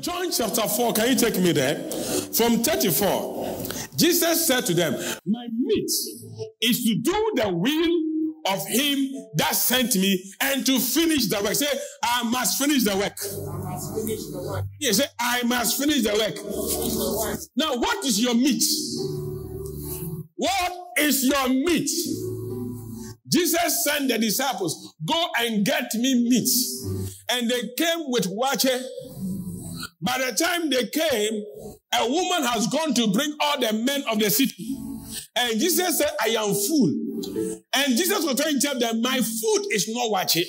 John chapter 4, can you take me there? From 34, Jesus said to them, my meat is to do the will of him that sent me and to finish the work. Say, I must finish the work. He said, I must finish the work. Now, what is your meat? What is your meat? Jesus sent the disciples, go and get me meat. And they came with water. By the time they came, a woman has gone to bring all the men of the city. And Jesus said, I am full. And Jesus was trying to tell them, my food is not wache.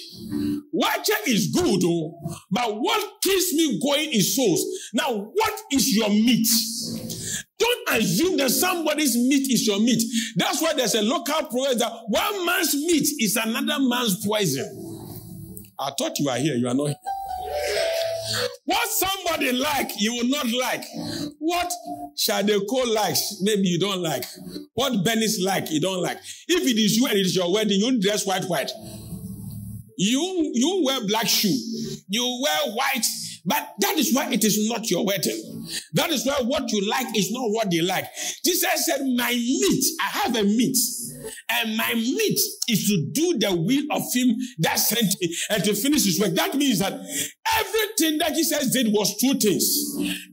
Wache is good, but what keeps me going is souls. Now, what is your meat? Don't assume that somebody's meat is your meat. That's why there's a local proverb that one man's meat is another man's poison. I thought you were here, you are not here. What somebody like, you will not like. What Shadeco likes, maybe you don't like. What Bennis like, you don't like. If it is you and it is your wedding, you dress white. You wear black shoe. You wear white. But that is why it is not your wedding. That is why what you like is not what they like. Jesus said, my meat, I have a meat. And my meat is to do the will of him that sent me and to finish his work. That means that everything that Jesus did was two things.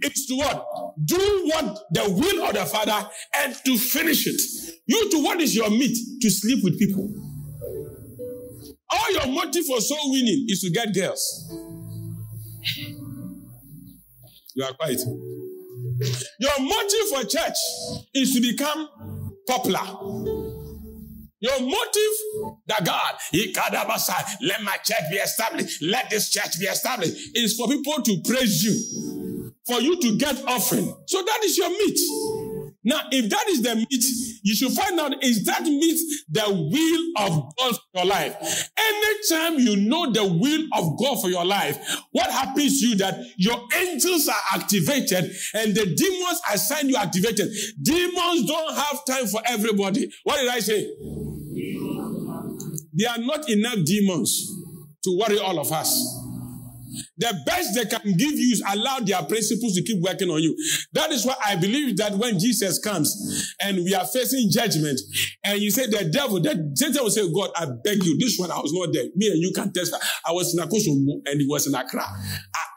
It's to what? Do what the will of the Father and to finish it. You to what is your meat? To sleep with people. All your motive for soul winning is to get girls. You are quiet. Your motive for church is to become popular. Your motive, that God, let my church be established, let this church be established, is for people to praise you, for you to get offering. So that is your meat. Now, if that is the meat, you should find out, is that meat the will of God for your life? Anytime you know the will of God for your life, what happens to you that your angels are activated and the demons assigned you activated. Demons don't have time for everybody. What did I say? There are not enough demons to worry all of us. The best they can give you is allow their principles to keep working on you. That is why I believe that when Jesus comes and we are facing judgment and you say the devil, that Satan will say, God, I beg you, this one I was not there. Me and you can test that. I was in Akosombo and it was in Accra.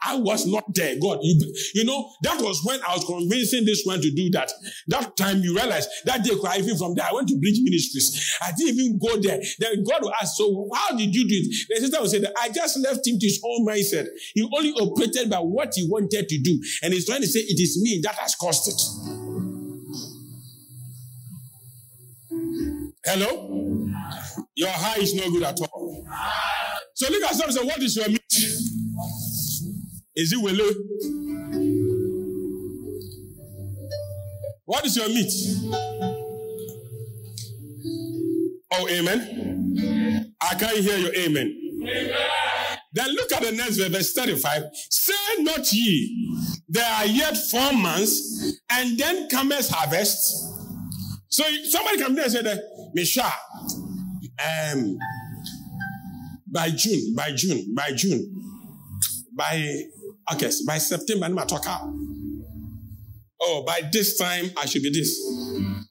I was not there. God, you know, that was when I was convincing this one to do that. That time you realize that day, even from there, I went to bridge ministries. I didn't even go there. Then God will ask, so how did you do it? The sister will say that I just left him to his own mindset. He only operated by what he wanted to do. And he's trying to say, it is me that has caused it. Hello? Your high is no good at all. So look at something and say, what is your meat? Is it willow? What is your meat? Oh, amen. I can't hear your amen. Amen. Then look at the next verse 35. Say not ye, there are yet 4 months, and then cometh harvest. So somebody come there and say that, Misha, by September, I'm talk out. Oh, by this time, I should be this.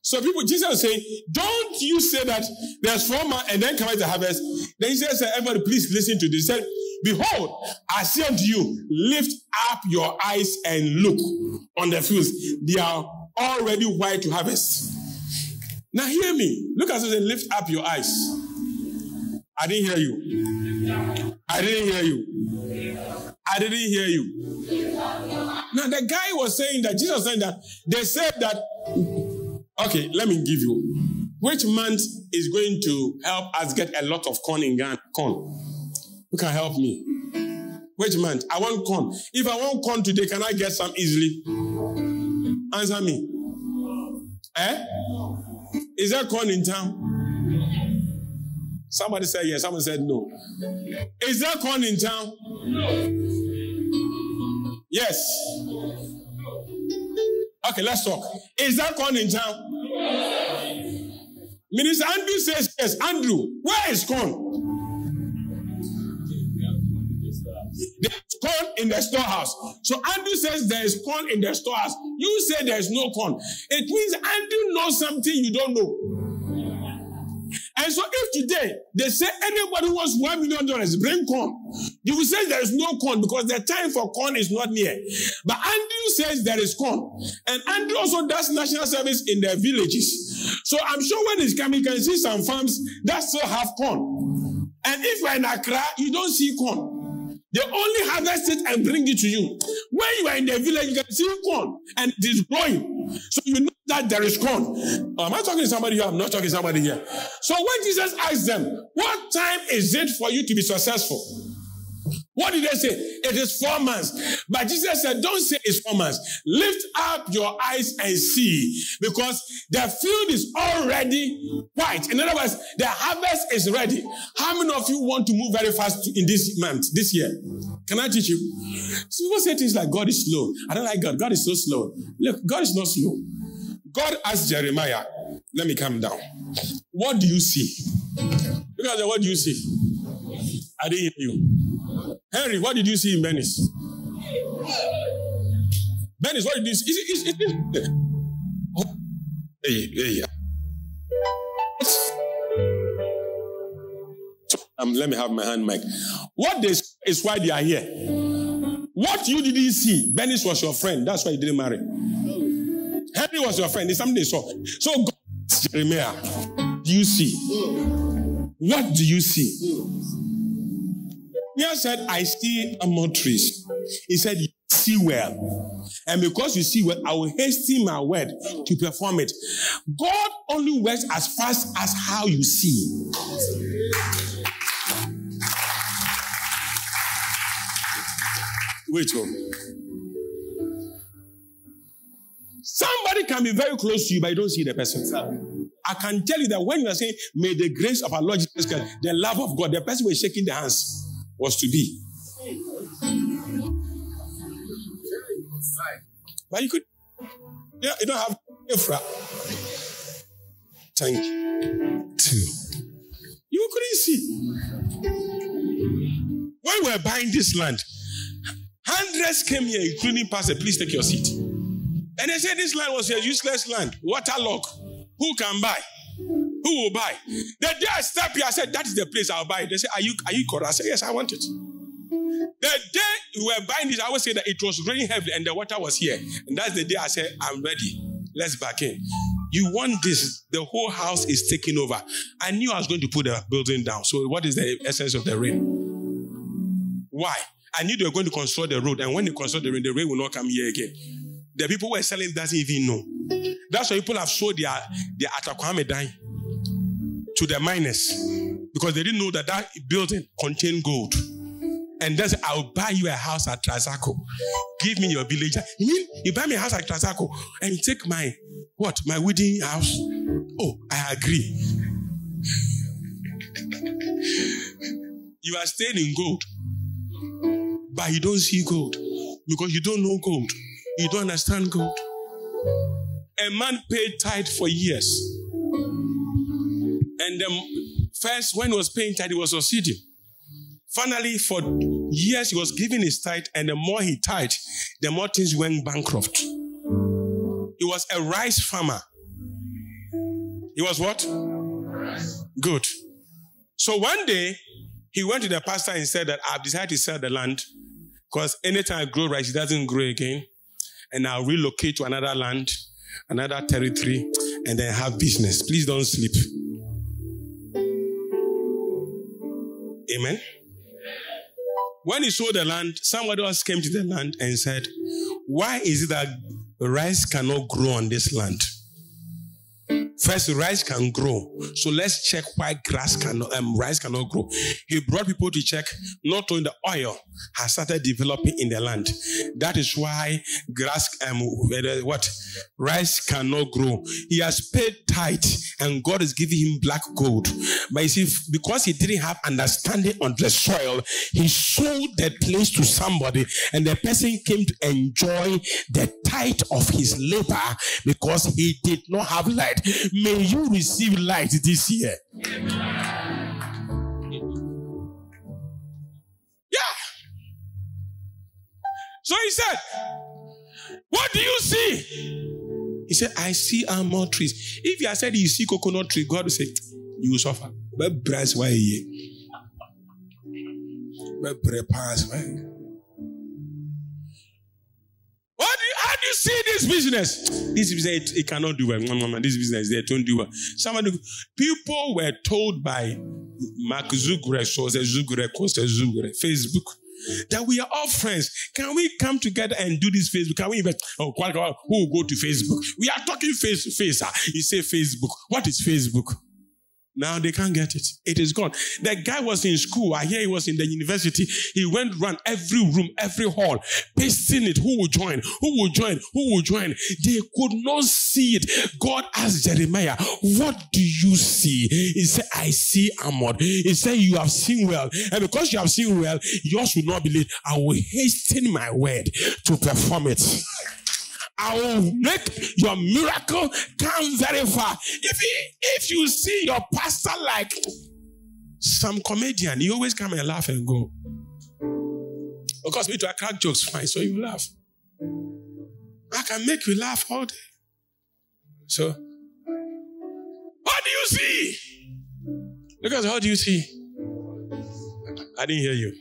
So people, Jesus was saying, don't you say that there's 4 months and then cometh the harvest. Then he says, everybody, please listen to this. He said, behold, I say unto you, lift up your eyes and look on the fields. They are already white to harvest. Now hear me. Look at something, lift up your eyes. I didn't hear you. I didn't hear you. I didn't hear you. Now the guy was saying that, Jesus said that, they said that, okay, let me give you. Which month is going to help us get a lot of corn in Ghana? Corn. Who can help me? Which month? I want corn. If I want corn today, can I get some easily? Answer me. Eh? Is there corn in town? Somebody said yes, someone said no. Is there corn in town? No. Yes. Okay, let's talk. Is there corn in town? Yes. Minister Andrew says yes. Andrew, where is corn? They are corn in the storehouse. So Andrew says there is corn in the storehouse. You say there is no corn. It means Andrew knows something you don't know. And so if today they say anybody who wants $1 million, bring corn, you will say there is no corn because the time for corn is not near. But Andrew says there is corn. And Andrew also does national service in their villages. So I'm sure when he's coming, you can see some farms that still have corn. And if you're in Accra, you don't see corn. They only harvest it and bring it to you. When you are in the village, you can see corn and it is growing. So you know that there is corn. Am I talking to somebody here? I'm not talking to somebody here. So when Jesus asked them, what time is it for you to be successful? What did they say? It is 4 months. But Jesus said, don't say it's 4 months. Lift up your eyes and see, because the field is already white. In other words, the harvest is ready. How many of you want to move very fast in this month, this year? Can I teach you? So people say things like, God is slow. I don't like God. God is so slow. Look, God is not slow. God asked Jeremiah, let me calm down. What do you see? Look at the, what do you see? I didn't hear you. Harry, what did you see in Venice? Bennis, what did you see? Let me have my hand mic. What this is why they are here. What you didn't see, Bennis was your friend. That's why you didn't marry. Harry was your friend. It's something they saw. So God asked Jeremiah, do you see? What do you see? Jeremiah said, I see almond trees. He said, you see well. And because you see well, I will hasten my word to perform it. God only works as fast as how you see. Wait a minute. Somebody can be very close to you, but you don't see the person. I can tell you that when you are saying, may the grace of our Lord Jesus Christ, the love of God, the person was shaking their hands. Was to be. But you could, yeah, you don't have Ephra. Thank you. Two. You couldn't see. When we were buying this land, hundreds came here, including Pastor, please take your seat. And they said this land was a useless land, waterlogged. Who can buy? Who will buy? The day I step here, I said, that is the place I'll buy. They said, are you correct? I said, yes, I want it. The day we were buying this, I would say that it was raining heavily and the water was here. And that's the day I said, I'm ready. Let's back in. You want this? The whole house is taking over. I knew I was going to put the building down. So what is the essence of the rain? Why? I knew they were going to construct the road. And when they construct the rain will not come here again. The people who are selling doesn't even know. That's why people have sold their Atakwame dying to the miners, because they didn't know that that building contained gold. And then I'll buy you a house at Trazaco. Give me your villager. You mean you buy me a house at Trazaco and you take my, what? My wedding house? Oh, I agree. You are staying in gold, but you don't see gold because you don't know gold. You don't understand gold. A man paid tithe for years. And first, when he was paying tithe, he was succeeding. Finally, for years, he was giving his tithe, and the more he tithe, the more things went bankrupt. He was a rice farmer. He was what? Good. So one day, he went to the pastor and said that I've decided to sell the land because anytime I grow rice, it doesn't grow again. And I'll relocate to another land, another territory, and then have business. Please don't sleep. Amen. When he sold the land, somebody else came to the land and said, why is it that rice cannot grow on this land? First, rice can grow. So let's check why rice cannot grow. He brought people to check, not only the oil has started developing in the land. That is why rice cannot grow. He has paid tithe and God is giving him black gold. But you see, because he didn't have understanding on the soil, he sold the place to somebody and the person came to enjoy the tithe of his labor because he did not have light. May you receive light this year. Yeah. So he said, what do you see? He said, I see almond trees. If he had said you see coconut tree, God would say, you will suffer. But brass why ye? But prepares why? How do you see this business? This business, it cannot do well. This business, they don't do well. Somebody, people were told by Mark Zuckerberg, Facebook, that we are all friends. Can we come together and do this Facebook? Can we invest? Oh, who will go to Facebook? We are talking face to face. You say Facebook. What is Facebook? Now they can't get it. It is gone. That guy was in school. I hear he was in the university. He went around every room, every hall, pasting it. Who will join? Who will join? Who will join? They could not see it. God asked Jeremiah, what do you see? He said, I see almond. He said, you have seen well. And because you have seen well, yours will not be late. I will hasten my word to perform it. I will make your miracle come very far. If you see your pastor like some comedian, you always come and laugh and go. Of course, me too, I crack jokes, fine, so you laugh. I can make you laugh all day. So, what do you see? Because how do you see? I didn't hear you.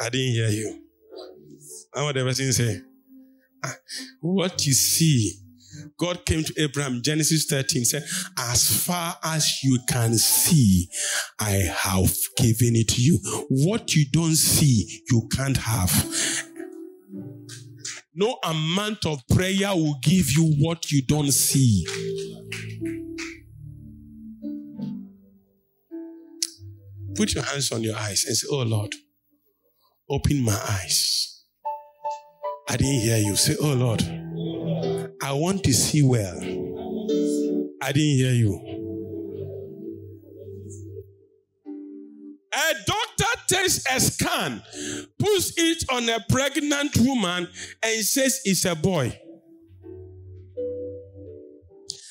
I didn't hear you. I want everything to say. What you see, God came to Abraham, Genesis 13, said, as far as you can see, I have given it to you. What you don't see, you can't have. No amount of prayer will give you what you don't see. Put your hands on your eyes and say, oh Lord, open my eyes. I didn't hear you. Say, oh Lord, I want to see well. I didn't hear you. A doctor takes a scan, puts it on a pregnant woman, and says it's a boy.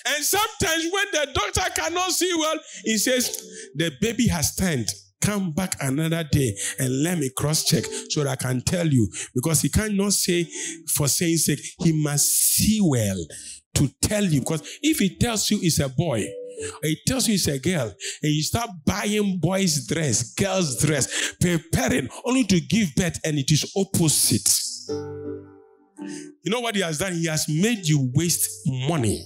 And sometimes when the doctor cannot see well, he says, the baby has turned. Come back another day and let me cross-check so that I can tell you. Because he cannot say for saying sake, he must see well to tell you. Because if he tells you it's a boy, or he tells you it's a girl, and you start buying boys' dress, girls' dress, preparing only to give birth, and it is opposite. You know what he has done? He has made you waste money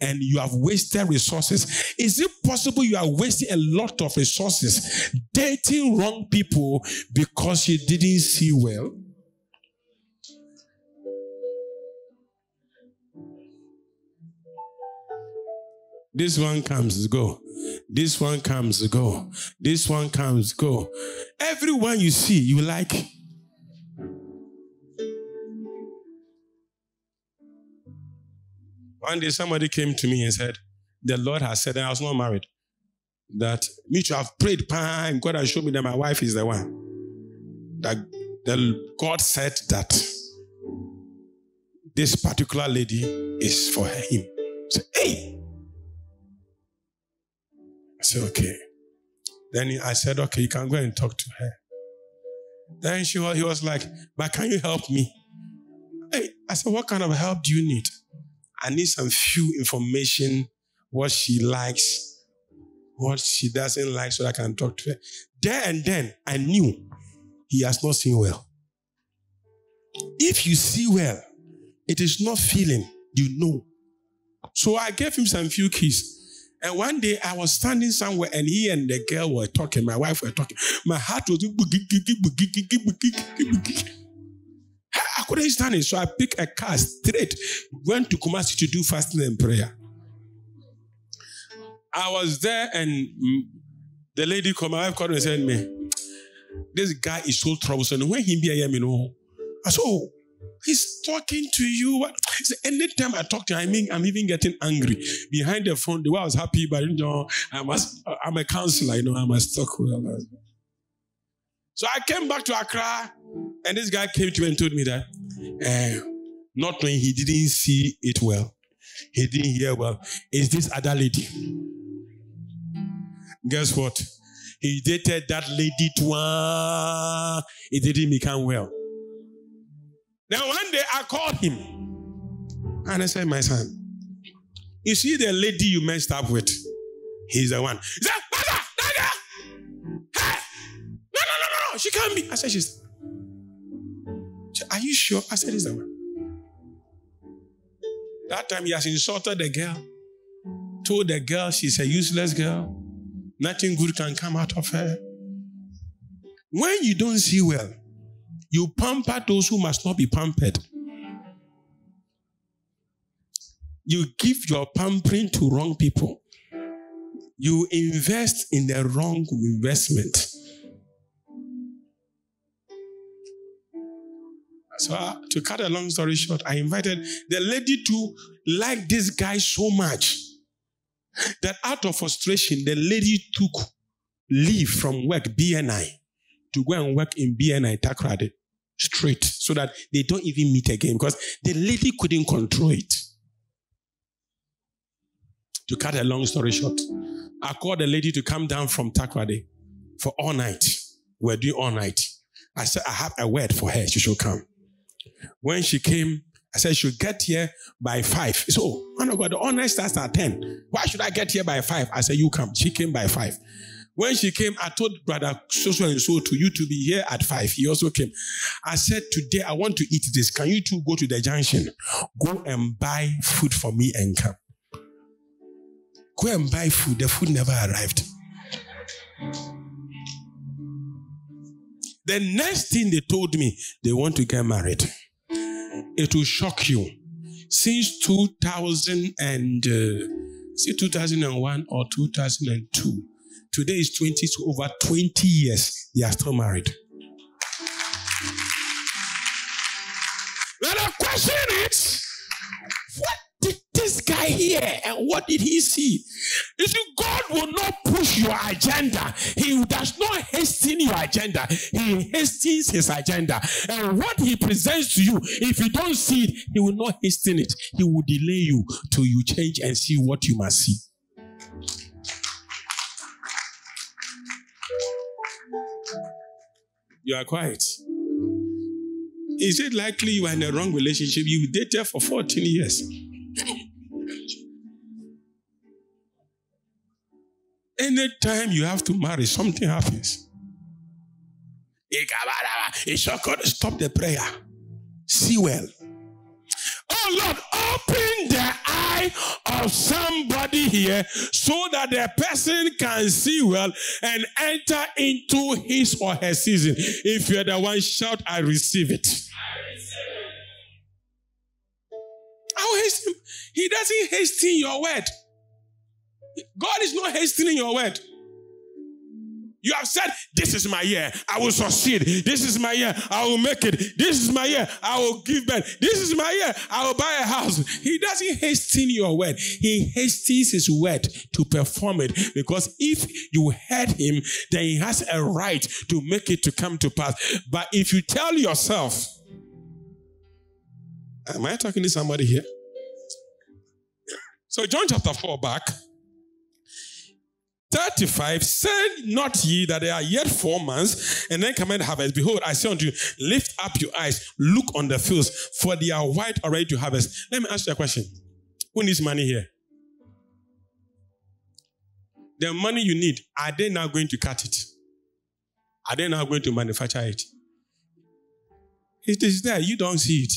and you have wasted resources. Is it possible you are wasting a lot of resources dating wrong people because you didn't see well? This one comes, go. This one comes, go. This one comes, go. Everyone you see, you like. One day somebody came to me and said, the Lord has said, and I was not married, that me too, I've prayed, and God has shown me that my wife is the one. That God said that this particular lady is for him. I said, hey! I said, okay. Then I said, okay, you can go and talk to her. Then he was like, but can you help me? Hey, I said, what kind of help do you need? I need some few information, what she likes, what she doesn't like, so I can talk to her. There and then, I knew he has not seen well. If you see well, it is not feeling, you know. So I gave him some few keys. And one day, I was standing somewhere, and he and the girl were talking, my wife were talking. My heart was... I couldn't stand it, so I picked a car straight, went to Kumasi to do fasting and prayer. I was there and the lady called, my wife called me and said, me, this guy is so troublesome. When he be here, you know, I said, oh, he's talking to you. He said, anytime I talk to him, I mean, I'm even getting angry. Behind the phone, the way I was happy, but you know, I'm a counselor, you know, I must talk well. So I came back to Accra, and this guy came to me and told me that not knowing he didn't see it well. He didn't hear well. Is this other lady? Guess what? He dated that lady twice. It didn't become well. Then one day I called him and I said, my son, you see the lady you messed up with? He's the one. He said, Pastor, that girl! Hey! No, she can't be. I said, she's the one. She said, are you sure? I said, he's the one. That time he has insulted the girl, told the girl she's a useless girl, nothing good can come out of her. When you don't see well, you pamper those who must not be pampered. You give your pampering to wrong people. You invest in the wrong investment. So to cut a long story short, I invited the lady to like this guy so much that out of frustration, the lady took leave from work, BNI, to go and work in BNI, Takoradi, straight, so that they don't even meet again because the lady couldn't control it. To cut a long story short, I called the lady to come down from Takoradi for all night. We're doing all night. I said, I have a word for her. She should come. When she came, I said, she'll get here by 5. She said, oh, man of God, the honor starts at 10. Why should I get here by 5? I said, you come. She came by 5. When she came, I told brother so and so to you to be here at 5. He also came. I said, today I want to eat this. Can you two go to the junction? Go and buy food for me and come. Go and buy food. The food never arrived. The next thing they told me, they want to get married. It will shock you. Since 2001 or 2002, today is 20, so over 20 years, they are still married. Now the question is, what did this guy hear and what did he see? You see, God will not push your agenda. He does not hasten your agenda. He hastens his agenda. And what he presents to you, if you don't see it, he will not hasten it. He will delay you till you change and see what you must see. You are quiet. Is it likely you are in a wrong relationship? You dated for 14 years. Anytime you have to marry, something happens. Stop the prayer. See well. Oh Lord, open the eye of somebody here so that the person can see well and enter into his or her season. If you're the one, shout, I receive it. I receive it. I'll hasten. He doesn't hasten your word. God is not hastening your word. You have said, this is my year. I will succeed. This is my year. I will make it. This is my year. I will give birth. This is my year. I will buy a house. He doesn't hasten your word. He hastens his word to perform it. Because if you heard him, then he has a right to make it to come to pass. But if you tell yourself, am I talking to somebody here? So John chapter 4 back. 35, say not ye that there are yet 4 months, and then come and harvest. Behold, I say unto you, lift up your eyes, look on the fields, for they are white already to harvest. Let me ask you a question. Who needs money here? The money you need, are they now going to cut it? Are they now going to manufacture it? It is there. You don't see it.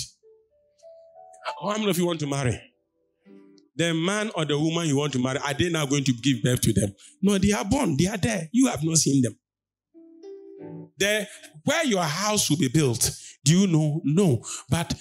How many of you want to marry? The man or the woman you want to marry, are they now going to give birth to them? No, they are born. They are there. You have not seen them. Where your house will be built, do you know? No. But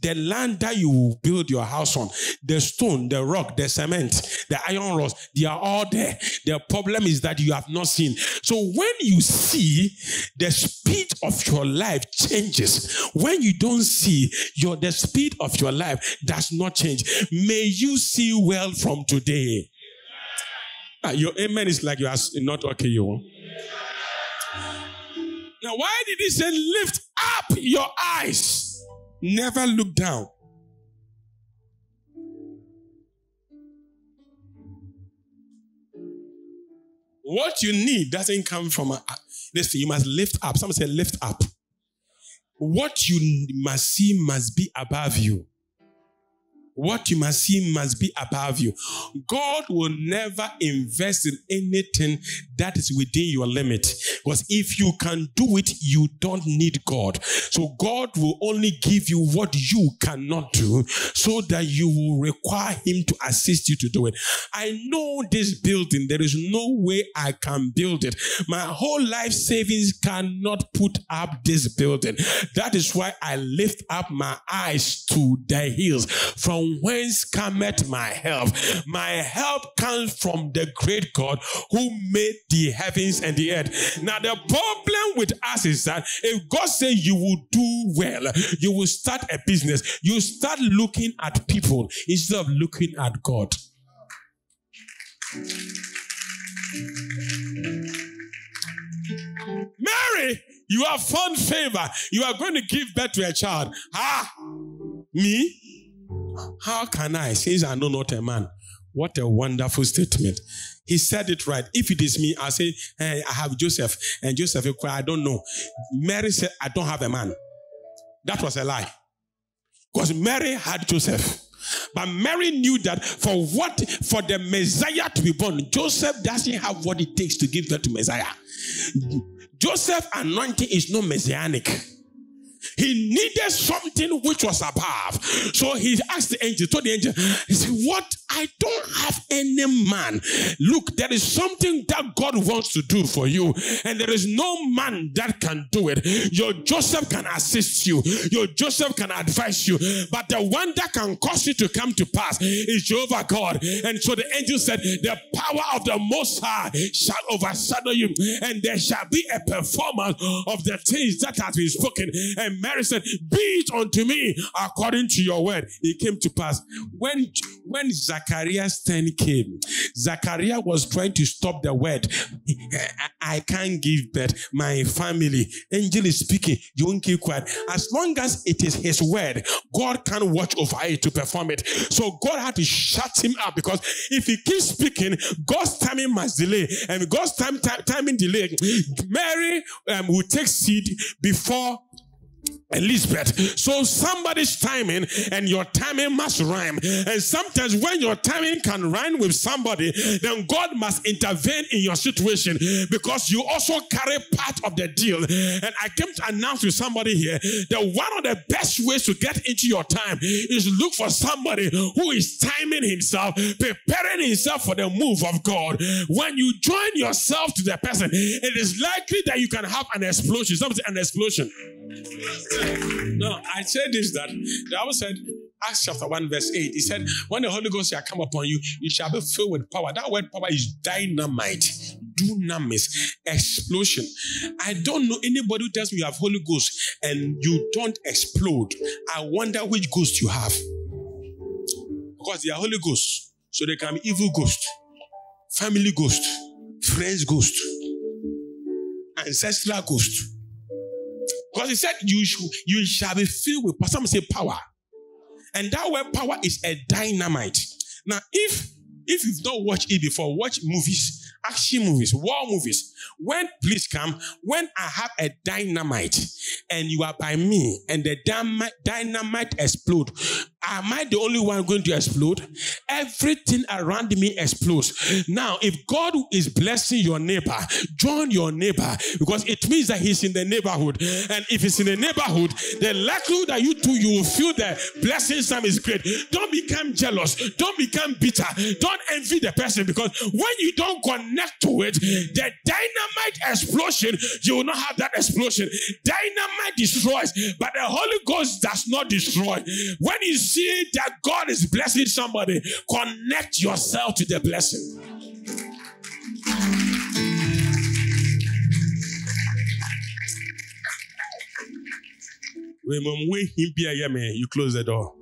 the land that you will build your house on, the stone, the rock, the cement, the iron rods, they are all there. The problem is that you have not seen. So when you see, the speed of your life changes. When you don't see, the speed of your life does not change. May you see well from today. Your amen is like you are not okay, you. Now, why did he say lift up your eyes? Never look down. What you need doesn't come from this thing. You must lift up. Someone said lift up. What you must see must be above you. What you must see must be above you. God will never invest in anything that is within your limit. Because if you can do it, you don't need God. So God will only give you what you cannot do so that you will require him to assist you to do it. I know this building. There is no way I can build it. My whole life savings cannot put up this building. That is why I lift up my eyes to the hills. From whence cometh my help? My help comes from the great God who made the heavens and the earth. Now the problem with us is that if God says you will do well, you will start a business, you start looking at people instead of looking at God. Mary, you have found favor. You are going to give birth to a child. Ah, me? How can I, since I know not a man? What a wonderful statement. He said it right. If it is me, I'll say, hey, I have Joseph. And Joseph, I don't know. Mary said, I don't have a man. That was a lie. Because Mary had Joseph. But Mary knew that for the Messiah to be born, Joseph doesn't have what it takes to give birth to Messiah. Joseph's anointing is not messianic. He needed something which was above. So he asked the angel, told the angel, he said, what? I don't have any man. Look, there is something that God wants to do for you. And there is no man that can do it. Your Joseph can assist you. Your Joseph can advise you. But the one that can cause it to come to pass is Jehovah God. And so the angel said, the power of the Most High shall overshadow you. And there shall be a performance of the things that have been spoken. And Mary said, be it unto me according to your word. It came to pass. When Zacharias' turn came, Zacharias was trying to stop the word. I can't give birth. My family. Angel is speaking. You won't keep quiet. As long as it is his word, God can watch over it to perform it. So God had to shut him up, because if he keeps speaking, God's timing must delay. And God's timing delay, Mary will take seed before Elizabeth. So somebody's timing and your timing must rhyme. And sometimes when your timing can rhyme with somebody, then God must intervene in your situation, because you also carry part of the deal. And I came to announce to somebody here that one of the best ways to get into your time is look for somebody who is timing himself, preparing himself for the move of God. When you join yourself to the person, it is likely that you can have an explosion. Something, an explosion. No, I said this, that the Bible said, Acts chapter 1 verse 8, he said, when the Holy Ghost shall come upon you, you shall be filled with power. That word power is dynamite, dunamis, explosion. I don't know anybody who tells me you have Holy Ghost and you don't explode. I wonder which ghost you have. Because they are Holy Ghosts, so they can be evil ghost, family ghost, friends ghost, ancestral ghost. Because he said, you shall be filled with power. Some say power. And that word power is a dynamite. Now, if you've not watched it before, watch movies, action movies, war movies. When police come, when I have a dynamite and you are by me and the dynamite explode, am I the only one going to explode? Everything around me explodes. Now, if God is blessing your neighbor, join your neighbor, because it means that he's in the neighborhood. And if he's in the neighborhood, the likelihood that you too, you will feel the blessing time is great. Don't become jealous. Don't become bitter. Don't envy the person, because when you don't connect to it, the dynamite explosion, you will not have that explosion. Dynamite destroys, but the Holy Ghost does not destroy. When you see that God is blessing somebody, connect yourself to the blessing. You close the door.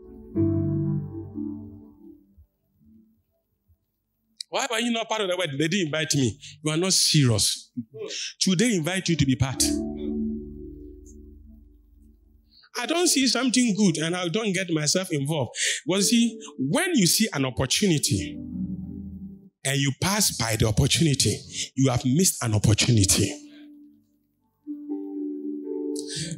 Why were you not part of the wedding? They didn't invite me. You are not serious. Should they invite you to be part? I don't see something good and I don't get myself involved. But see, when you see an opportunity and you pass by the opportunity, you have missed an opportunity.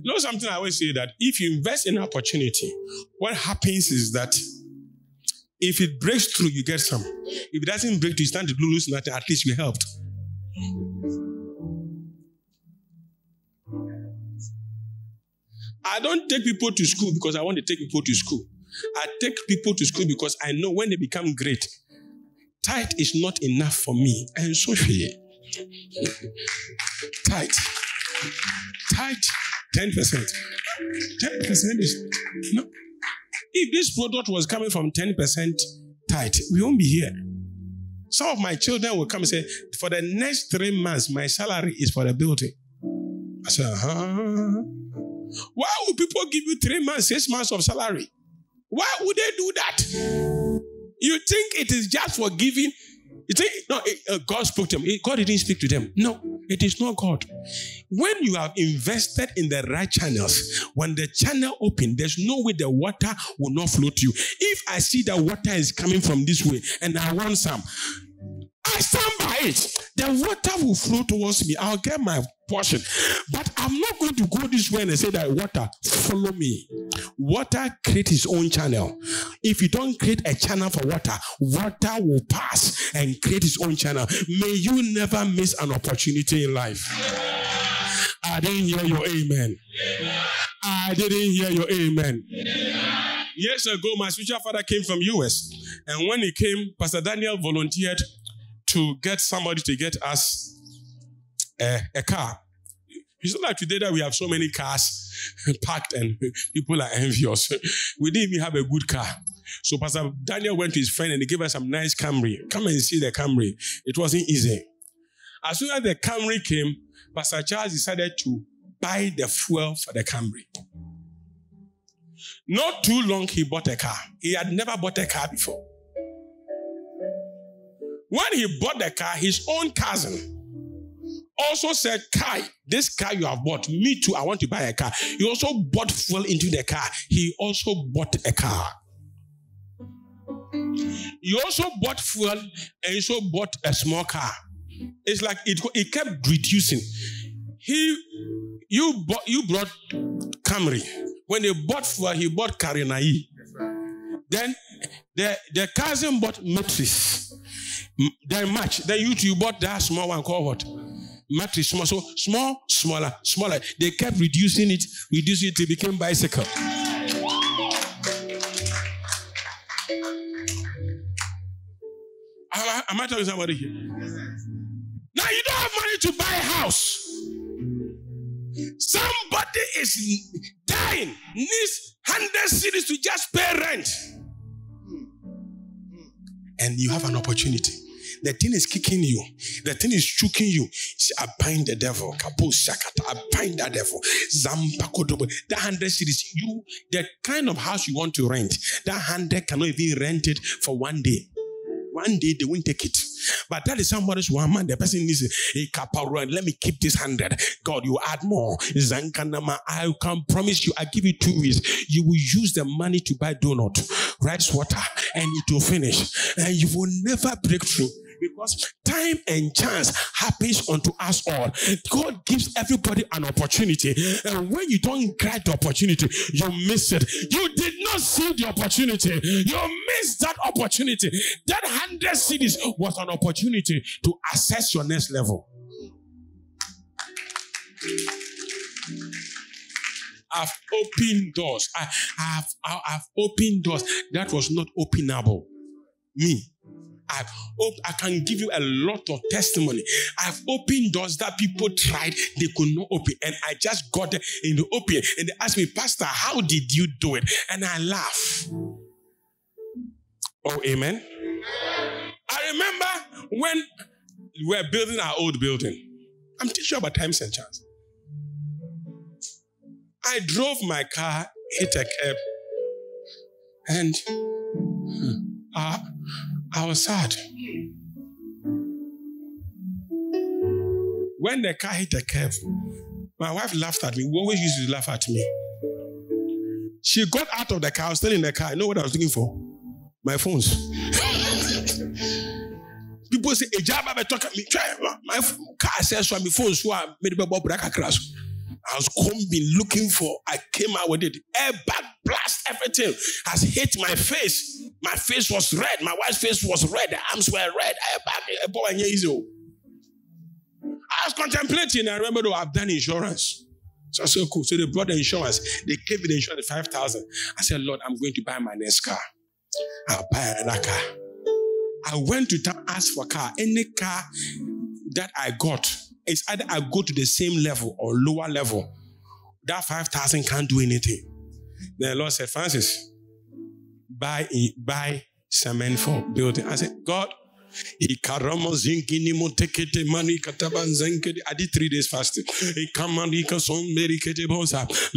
You know something I always say, that if you invest in an opportunity, what happens is that if it breaks through, you get some. If it doesn't break through, you stand to lose nothing, at least you helped. I don't take people to school because I want to take people to school. I take people to school because I know when they become great, tithe is not enough for me. And so she tithe, 10%. 10% is, no. If this product was coming from 10% tithe, we won't be here. Some of my children will come and say, for the next 3 months, my salary is for the building. I said, why would people give you 3 months, 6 months of salary? Why would they do that? You think it is just for giving? You think, no, God spoke to them. God didn't speak to them. No, it is not God. When you have invested in the right channels, when the channel opens, there's no way the water will not flow to you. If I see that water is coming from this way and I want some, I stand by it. The water will flow towards me. I'll get my portion. But I'm not going to go this way and say that water, follow me. Water creates its own channel. If you don't create a channel for water, water will pass and create its own channel. May you never miss an opportunity in life. I didn't hear your amen. I didn't hear your amen. Years ago, my spiritual father came from US. And when he came, Pastor Daniel volunteered to get somebody to get us a car. It's not like today that we have so many cars packed and people are envious. We didn't even have a good car. So Pastor Daniel went to his friend and he gave us some nice Camry. Come and see the Camry. It wasn't easy. As soon as the Camry came, Pastor Charles decided to buy the fuel for the Camry. Not too long, he bought a car. He had never bought a car before. When he bought the car, his own cousin also said, Kai, this car you have bought, me too, I want to buy a car. He also bought fuel into the car. He also bought a car. He also bought fuel and he also bought a small car. It's like it kept reducing. You brought Camry. When they bought fuel, he bought Karenai. Then the cousin bought Matrix. They match. Then you two bought that small one called what? Matrix. Small, so small, smaller, smaller. They kept reducing it till it became bicycle. Am I talking to somebody here? Now you don't have money to buy a house. Somebody is dying, needs 100 cedis to just pay rent. And you have an opportunity. The thing is kicking you. The thing is choking you. See, I bind the devil. I bind that devil. That 100 cedis, you, the kind of house you want to rent, that 100 cannot even rent it for one day. One day they won't take it. But that is somebody's one man. The person needs a caparone. Let me keep this 100. God, you add more. Zankanama, I can promise you, I give you 2 weeks. You will use the money to buy donut, rice water, and it will finish. And you will never break through. Because time and chance happens unto us all. God gives everybody an opportunity. And when you don't grab the opportunity, you miss it. You did not see the opportunity. You missed that opportunity. That 100 cedis was an opportunity to access your next level. I've opened doors. I've opened doors that was not openable. Me. I can give you a lot of testimony. I've opened doors that people tried, they could not open. And I just got in the open. And they asked me, Pastor, how did you do it? And I laugh. Oh, amen. I remember when we were building our old building. I'm teaching about times and chance. I drove my car, hit a curb, and I was sad. When the car hit the curb, my wife laughed at me. She always used to laugh at me. She got out of the car. I was still in the car. You know what I was looking for? My phones. People say, a job I talk at me. My car says, so my phones. So I made a crash. has come been looking for. I came out with it. Airbag blast, everything has hit my face. My face was red. My wife's face was red. The arms were red. Airbag. I was contemplating. I remember, though, I've done insurance. So I said, cool. So they brought the insurance. They gave me the insurance, 5,000. I said, Lord, I'm going to buy my next car. I'll buy another car. I went to town, asked for a car. Any car that I got, it's either I go to the same level or lower level. That 5,000 can't do anything. Then the Lord said, Francis, buy cement for building. I said, God, I did 3 days fasting.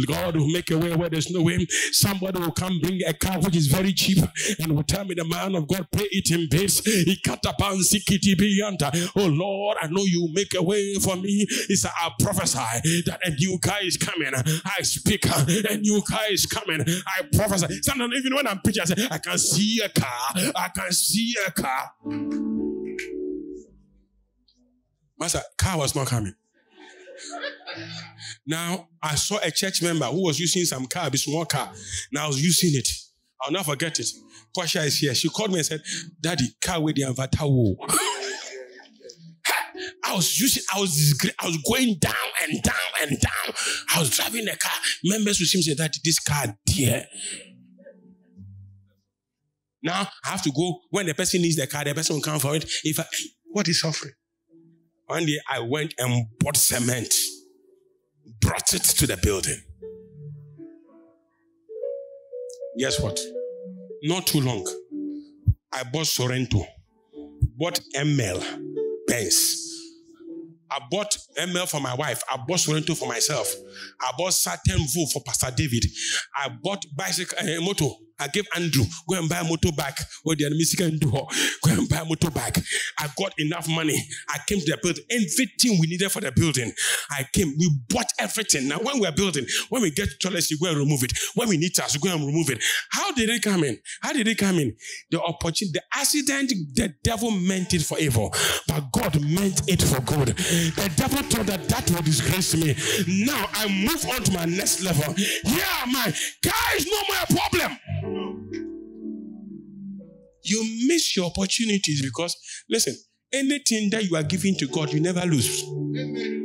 God will make a way where there's no way. Somebody will come bring a car which is very cheap and will tell me, the man of God, pay it in bits. Oh Lord, I know you make a way for me. It's like I prophesy that a new car is coming. I speak, a new car is coming. I prophesy. Sometimes even when I'm preaching, I say, I can see a car. I can see a car. Master, car was not coming. Now, I saw a church member who was using some car, a small car. Now I was using it. I'll never forget it. Portia is here. She called me and said, Daddy, car with the Anvatawo. I was going down and down and down. I was driving the car. Members with him said, Daddy, this car, dear. Now I have to go. When the person needs the car, the person will come for it. What is suffering? One day I went and bought cement, brought it to the building. Guess what? Not too long, I bought Sorrento, bought ML, Bennis. I bought ML for my wife. I bought Sorrento for myself. I bought Saturn Vue for Pastor David. I bought bicycle, motor. I gave Andrew, go and buy a motorbike. What the enemy can do, go and buy a motorbike. I got enough money. I came to the building. Everything we needed for the building, I came. We bought everything. Now, when we're building, when we get to toilets, you go and remove it. When we need us, you go and remove it. How did it come in? How did it come in? The opportunity, the accident, the devil meant it for evil, but God meant it for good. The devil thought that would disgrace me. Now, I move on to my next level. Yeah, my car is not my problem. You miss your opportunities because, listen, anything that you are giving to God, you never lose. Amen.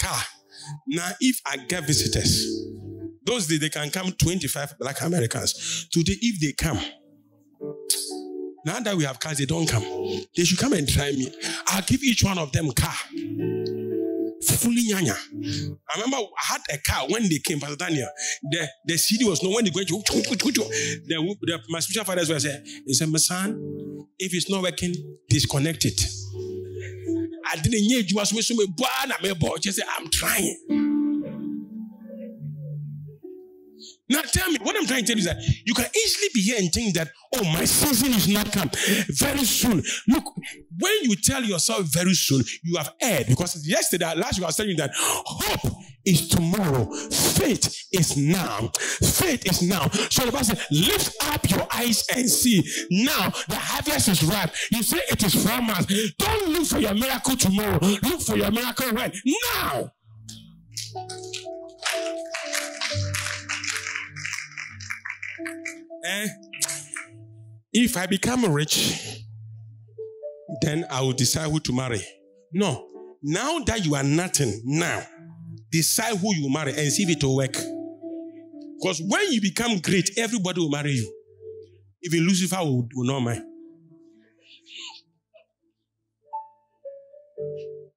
Car. Now, if I get visitors, those days they can come 25 Black Americans. Today, if they come, now that we have cars, they don't come. They should come and try me. I'll give each one of them a car. I remember I had a car when they came, Pastor Daniel. The CD was not when they went. My spiritual father was saying, he said, my son, if it's not working, disconnect it. I didn't need you as me, so I'm trying. Now tell me, what I'm trying to tell you is that you can easily be here and think that, oh, my season is not come very soon. Look, when you tell yourself very soon, you have erred. Because last week I was telling you that hope is tomorrow. Faith is now. Faith is now. So the Bible says, lift up your eyes and see. Now the harvest is ripe. You say it is from us. Don't look for your miracle tomorrow. Look for your miracle right now. If I become rich, then I will decide who to marry. No. Now that you are nothing, now, decide who you marry and see if it will work. Because when you become great, everybody will marry you. Even Lucifer will not marry.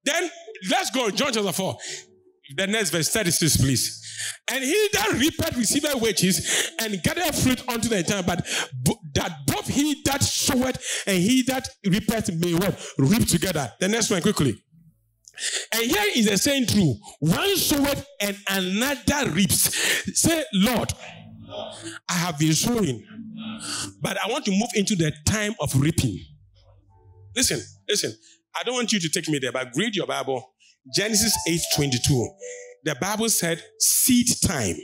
Then, let's go. John chapter 4. The next verse, 36, please. And he that reapeth receiveth wages and gathereth fruit unto the time, but that both he that soweth and he that reapeth may what? Reap together. The next one, quickly. And here is the saying true. One soweth and another reaps. Say, Lord, I have been sowing, but I want to move into the time of reaping. Listen, listen. I don't want you to take me there, but read your Bible. Genesis 8:22. The Bible said seed time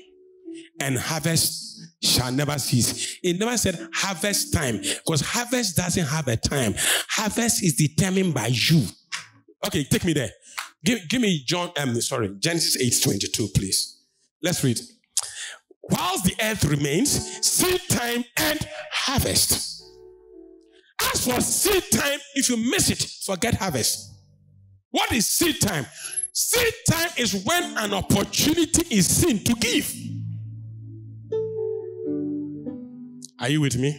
and harvest shall never cease. It never said harvest time, because harvest doesn't have a time. Harvest is determined by you. Okay, take me there. Give me Genesis 8:22, please. Let's read. Whilst the earth remains, seed time and harvest. As for seed time, if you miss it, forget harvest. What is seed time? Seed time is when an opportunity is seen to give. Are you with me?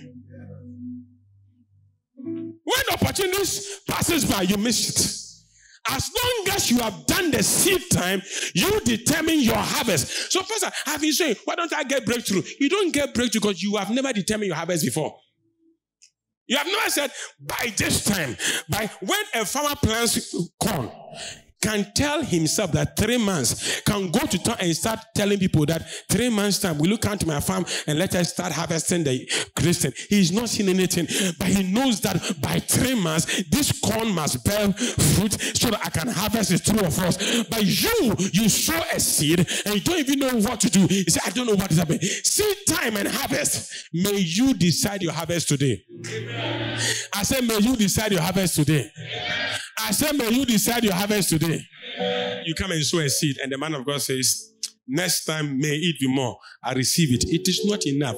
When opportunities passes by, you miss it. As long as you have done the seed time, you determine your harvest. So first, I've been saying, why don't I get breakthrough? You don't get breakthrough because you have never determined your harvest before. You have never said, by this time, by when a farmer plants corn, can tell himself that 3 months, can go to town and start telling people that 3 months time, will you come to my farm and let us start harvesting the Christian? He's not seeing anything, but he knows that by 3 months, this corn must bear fruit so that I can harvest the two of us. But you sow a seed and you don't even know what to do. You say, I don't know what is happening. Seed time and harvest. May you decide your harvest today. Amen. I said, may you decide your harvest today. Amen. I said, may you decide your harvest today. You come and sow a seed, and the man of God says, next time, may it be more. I receive it. It is not enough.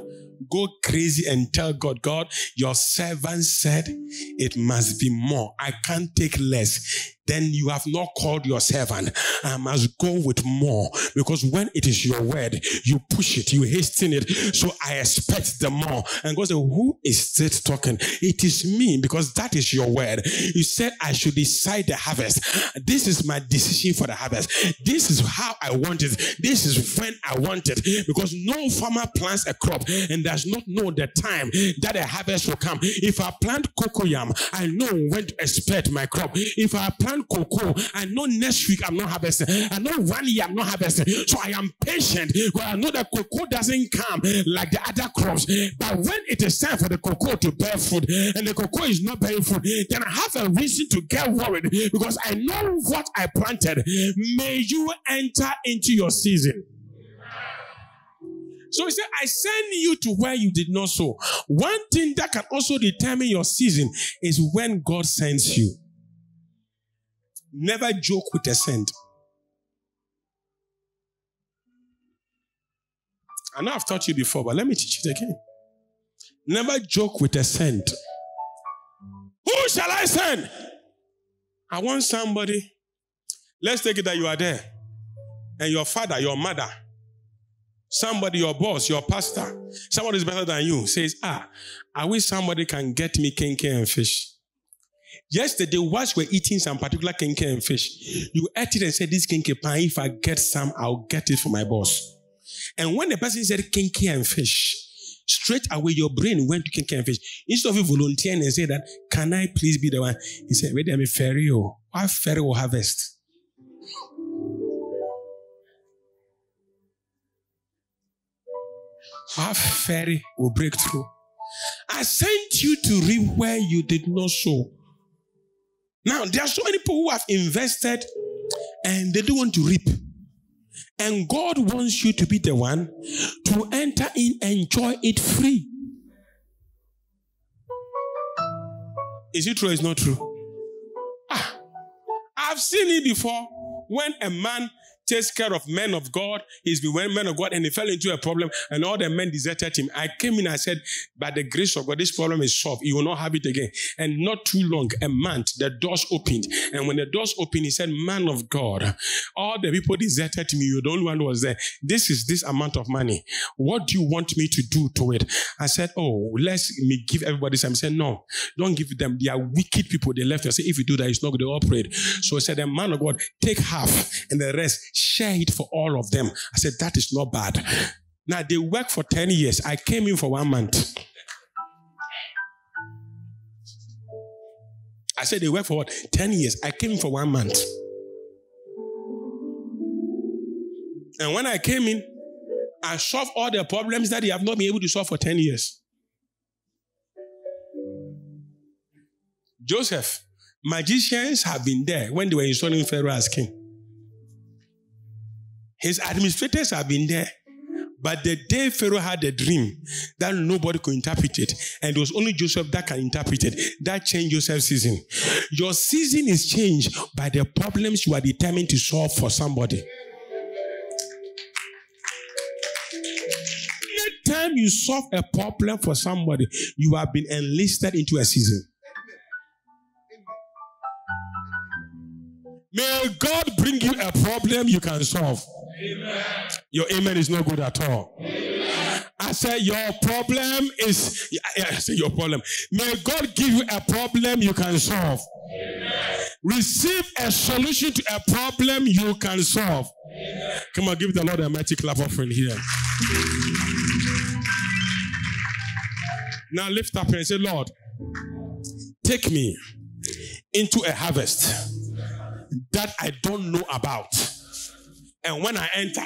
Go crazy and tell God, God, your servant said it must be more. I can't take less. Then you have not called your servant. I must go with more. Because when it is your word, you push it, you hasten it. So I expect the more. And God said, who is this talking? It is me, because that is your word. You said I should decide the harvest. This is my decision for the harvest. This is how I want it. This is when I want it. Because no farmer plants a crop and does not know the time that a harvest will come. If I plant cocoyam, I know when to expect my crop. If I plant cocoa, I know next week I'm not harvesting. I know 1 year I'm not harvesting. So I am patient, because I know that cocoa doesn't come like the other crops. But when it is time for the cocoa to bear fruit, and the cocoa is not bearing fruit, then I have a reason to get worried, because I know what I planted. May you enter into your season. So he said, I send you to where you did not sow. One thing that can also determine your season is when God sends you. Never joke with a send. I know I've taught you before, but let me teach it again. Never joke with a send. Who shall I send? I want somebody. Let's take it that you are there. And your father, your mother, somebody, your boss, your pastor, somebody is better than you, says, I wish somebody can get me kenke and fish. Yesterday, whilst we're eating some particular kenke and fish, you ate it and said, this kenke pie, if I get some, I'll get it for my boss. And when the person said kenke and fish, straight away your brain went to kenke and fish. Instead of you volunteering and say that, can I please be the one? He said, wait, I'm a Pharaoh. Why Pharaoh harvest? Why Pharaoh will break through? I sent you to reap where you did not sow. Now, there are so many people who have invested and they don't want to reap. And God wants you to be the one to enter in and enjoy it free. Is it true or is it not true? I've seen it before when a man takes care of men of God. He's been a man of God and he fell into a problem and all the men deserted him. I came in and I said, by the grace of God, this problem is solved. You will not have it again. And not too long, a month, the doors opened. And when the doors opened, he said, man of God, all the people deserted me. You're the only one who was there. This is this amount of money. What do you want me to do to it? I said, oh, let's me give everybody some. He said, no, don't give them. They are wicked people. They left. I said, if you do that, it's not going to operate. So I said, the man of God, take half and the rest, share it for all of them. I said, that is not bad. Now, they worked for 10 years. I came in for 1 month. I said, they worked for what? 10 years. I came in for 1 month. And when I came in, I solved all the problems that they have not been able to solve for 10 years. Joseph, magicians have been there when they were installing Pharaoh as king. His administrators have been there But the day Pharaoh had a dream that nobody could interpret it, and it was only Joseph that can interpret it, that changed Joseph's season. Your season is changed by the problems you are determined to solve for somebody. Anytime you solve a problem for somebody, you have been enlisted into a season. May God bring you a problem you can solve. Amen. Your amen is not good at all. Amen. I said your problem is, I said your problem. May God give you a problem you can solve. Amen. Receive a solution to a problem you can solve. Amen. Come on, give the Lord a mighty clap offering here. Now lift up and say, Lord, take me into a harvest that I don't know about. And when I enter,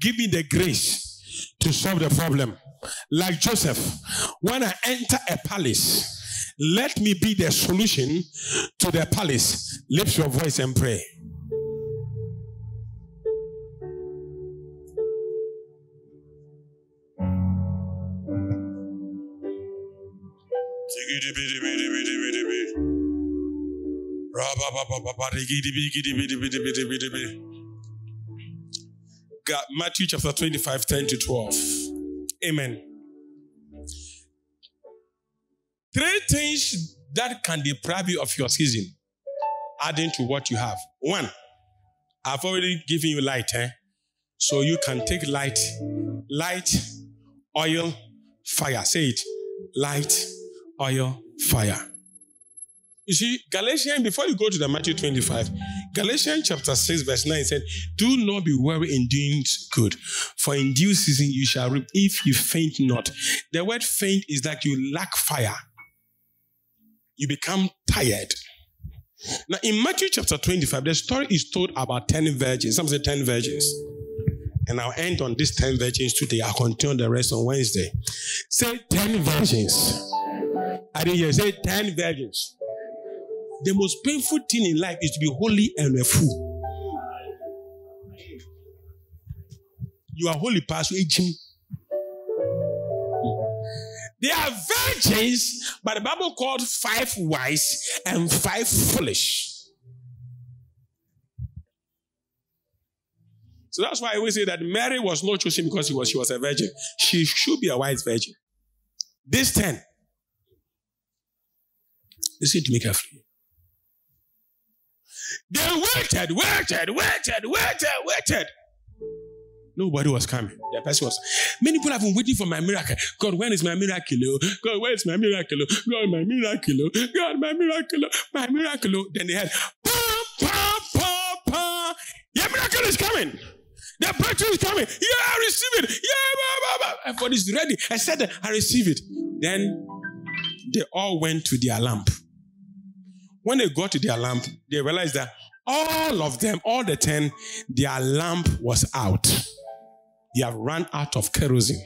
give me the grace to solve the problem. Like Joseph, when I enter a palace, let me be the solution to the palace. Lift your voice and pray. God, Matthew chapter 25, 10 to 12. Amen. 3 things that can deprive you of your season, adding to what you have. 1, I've already given you light, so you can take light. Light, oil, fire. Say it. Light, oil, fire. You see, Galatians, before you go to the Matthew 25, Galatians chapter 6 verse 9 said, do not be weary in doing good, for in due season you shall reap if you faint not. The word faint is that you lack fire. You become tired. Now in Matthew chapter 25, the story is told about 10 virgins. Some say 10 virgins. And I'll end on these 10 virgins today. I'll continue the rest on Wednesday. Say 10 virgins. I didn't hear. Say 10 virgins. The most painful thing in life is to be holy and a fool. You are holy, Pastor. They are virgins, but the Bible called 5 wise and 5 foolish. So that's why I always say that Mary was not chosen because she was a virgin. She should be a wise virgin. This 10. Listen to me carefully. They waited. Nobody was coming. The person was. Many people have been waiting for my miracle. God, when is my miracle? God, where is my miracle? God, my miracle. God, my miracle. My miracle. Then they had, your miracle is coming. The breakthrough is coming. Yeah, I receive it. Yeah, everybody's ready. I said, I receive it. Then they all went to their lamp. When they got to their lamp, they realized that all of them, all the 10, their lamp was out. They have run out of kerosene,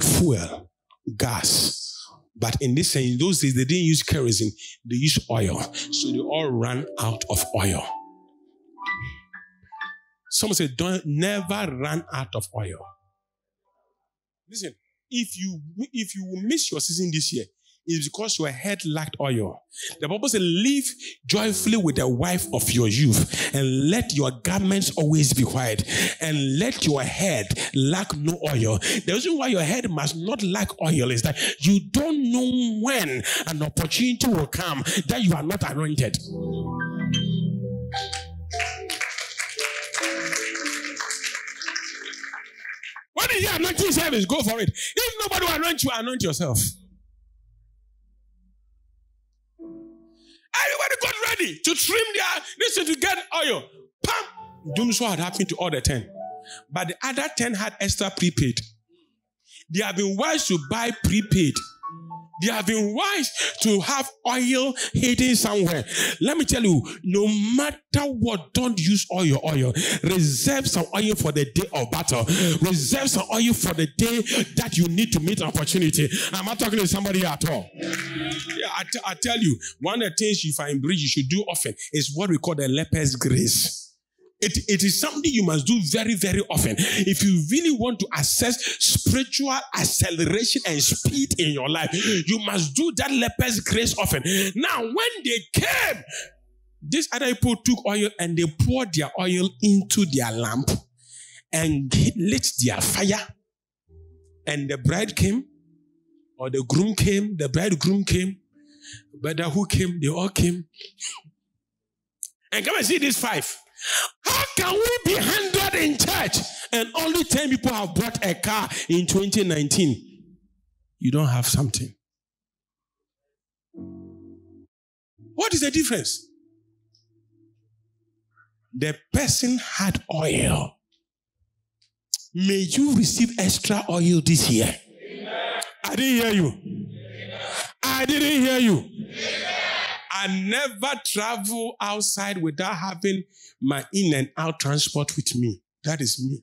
fuel, gas. But in this sense, in those days, they didn't use kerosene. They used oil. So they all ran out of oil. Someone said, don't never run out of oil. Listen, if you miss your season this year, it's because your head lacked oil. The Bible says, live joyfully with the wife of your youth, and let your garments always be white, and let your head lack no oil. The reason why your head must not lack oil is that you don't know when an opportunity will come that you are not anointed. What is your anointing service? Go for it. If nobody will anoint you, anoint yourself. Everybody got ready to trim to get oil. Pam! Doom so had happened to all the 10. But the other 10 had extra prepaid. They have been wise to buy prepaid. They have been wise to have oil hidden somewhere. Let me tell you, no matter what, don't use all your oil. Reserve some oil for the day of battle. Reserve some oil for the day that you need to meet an opportunity. I'm not talking to somebody at all. Yeah, I tell you, one of the things you find bridge you should do often is what we call the leper's grace. It is something you must do very, very often. If you really want to assess spiritual acceleration and speed in your life, you must do that leper's grace often. Now, when they came, these other people took oil and they poured their oil into their lamp and lit their fire. And the bride came, or the groom came, the bridegroom came, brother who came, they all came. And come and see these five. How can we be handled in church and only 10 people have bought a car in 2019? You don't have something. What is the difference? The person had oil. May you receive extra oil this year. Amen. I didn't hear you. Amen. I didn't hear you. Amen. I never travel outside without having my in and out transport with me. That is me.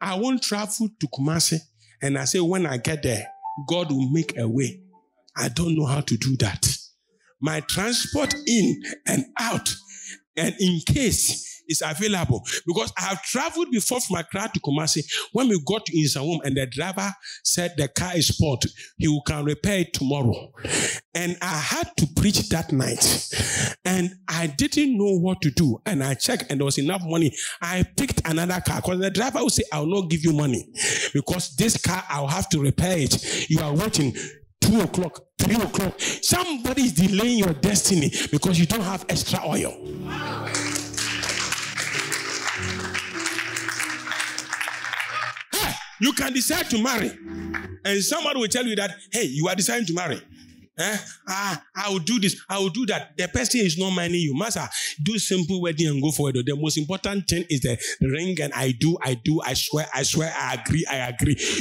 I won't travel to Kumasi and I say, when I get there, God will make a way. I don't know how to do that. My transport in and out, and in case is available, because I have traveled before from Accra to Kumasi. When we got to Insawom and the driver said the car is spoiled, he can repair it tomorrow. And I had to preach that night. And I didn't know what to do. And I checked and there was enough money. I picked another car because the driver would say, I'll not give you money because this car, I'll have to repair it. You are waiting 2 o'clock, 3 o'clock. Somebody is delaying your destiny because you don't have extra oil. Wow. You can decide to marry. And somebody will tell you that, hey, you are deciding to marry. Eh? I will do this, I will do that. The person is not minding you. Master, do simple wedding and go forward. The most important thing is the ring and I do, I swear, I agree.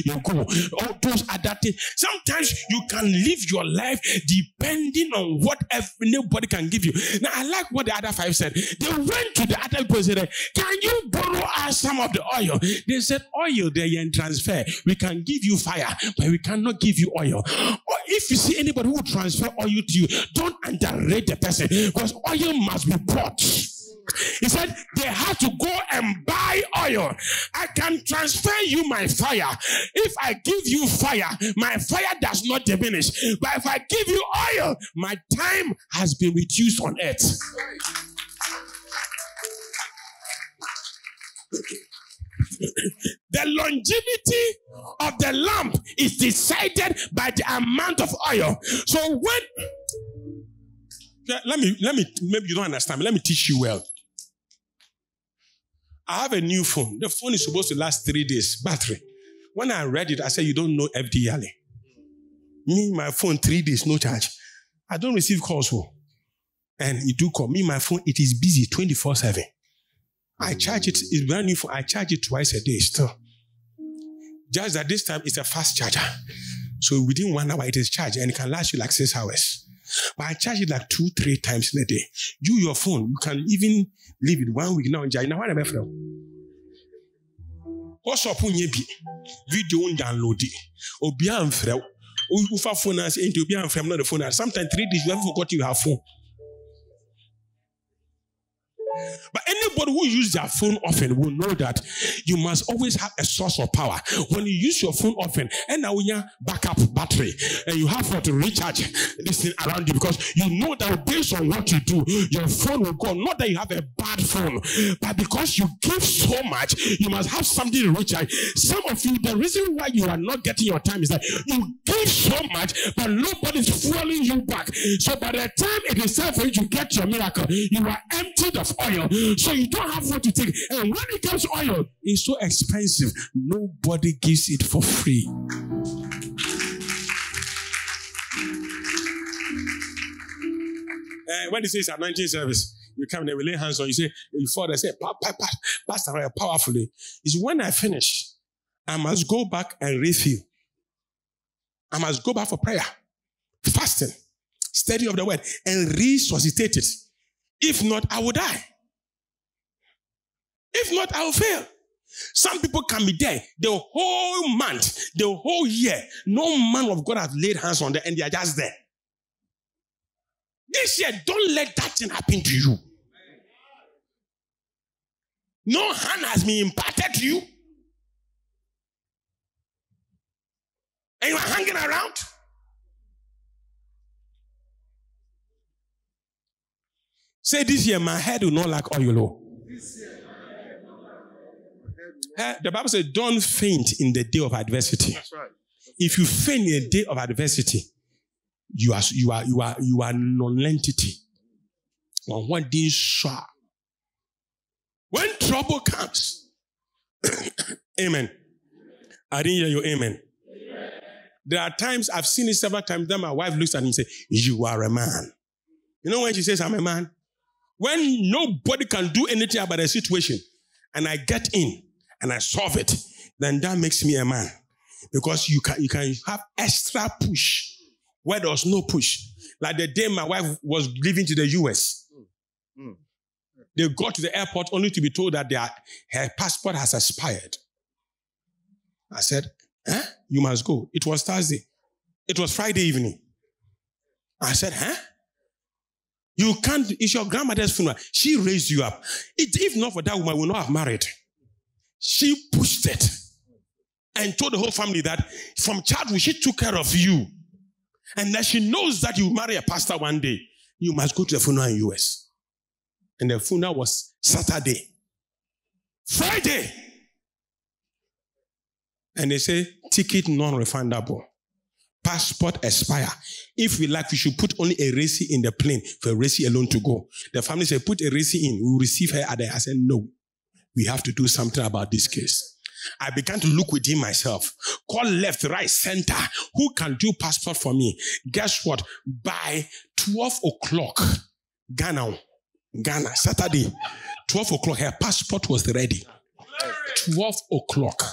You go. All those other things. Sometimes you can live your life depending on what nobody can give you. Now, I like what the other five said. They went to the other people and said, can you borrow us some of the oil? They said, oil, they can transfer. We can give you fire, but we cannot give you oil. Or if you see anybody who transfer oil to you, don't underrate the person because oil must be bought. He said they had to go and buy oil. I can transfer you my fire. If I give you fire, my fire does not diminish. But if I give you oil, my time has been reduced on earth. The longevity of the lamp is decided by the amount of oil. So when maybe you don't understand me. Let me teach you well. I have a new phone. The phone is supposed to last 3 days, battery. When I read it, I said, you don't know FDL. Me, my phone, 3 days, no charge. I don't receive calls. And you do call. Me, my phone, it is busy 24/7. I charge it, it's brand new phone. I charge it twice a day still. Just that this time it's a fast charger. So within 1 hour it is charged and it can last you like 6 hours. But I charge it like 2-3 times in a day. You, your phone, you can even leave it 1 week now. Now what am I from? What's up on your video download it? Obian Frel. Ufa phone as into Obian Frel, not the phone. Sometimes 3 days you have forgotten you have phone. But anybody who uses their phone often will know that you must always have a source of power. When you use your phone often, and now you have backup battery, and you have to recharge this thing around you because you know that based on what you do, your phone will go. Not that you have a bad phone, but because you give so much, you must have something to recharge. Some of you, the reason why you are not getting your time is that you give so much, but nobody's fueling you back. So by the time it is time for you to get your miracle, you are emptied of oil, so you don't have what to take. And when it comes to oil, it's so expensive, nobody gives it for free. When they say it's anointing service, you come there, we lay hands on you, say, you fall there, say, Pastor, powerfully. It's when I finish, I must go back and refill. I must go back for prayer, fasting, study of the word, and resuscitate it. If not, I will die. If not, I will fail. Some people can be there the whole month, the whole year. No man of God has laid hands on them and they are just there. This year, don't let that thing happen to you. No hand has been imparted to you. And you are hanging around. Say, this year, my head will not lack oil. This year, my head will not lack oil. The Bible says, don't faint in the day of adversity. That's right. If you faint in a day of adversity, you are non-entity. When trouble comes, amen. I didn't hear your amen. Amen. There are times, I've seen it several times, that my wife looks at me and says, you are a man. You know when she says, I'm a man? When nobody can do anything about a situation, and I get in, and I solve it, then that makes me a man. Because you can have extra push where there was no push. Like the day my wife was leaving to the US, they got to the airport only to be told that her passport has expired. I said, huh? You must go. It was Thursday. It was Friday evening. I said, huh? You can't, it's your grandmother's funeral. She raised you up. If not for that woman, we would not have married. She pushed it and told the whole family that from childhood she took care of you. And that she knows that you marry a pastor one day. You must go to the funeral in the US. And the funeral was Saturday. Friday. And they say, ticket non-refundable. Passport expire. If we like, we should put only a racy in the plane for a racy alone to go. The family said, put a racy in. We'll receive her at the... I said, no. We have to do something about this case. I began to look within myself. Call left, right, center. Who can do passport for me? Guess what? By 12 o'clock, Ghana, Saturday, 12 o'clock, her passport was ready. 12 o'clock.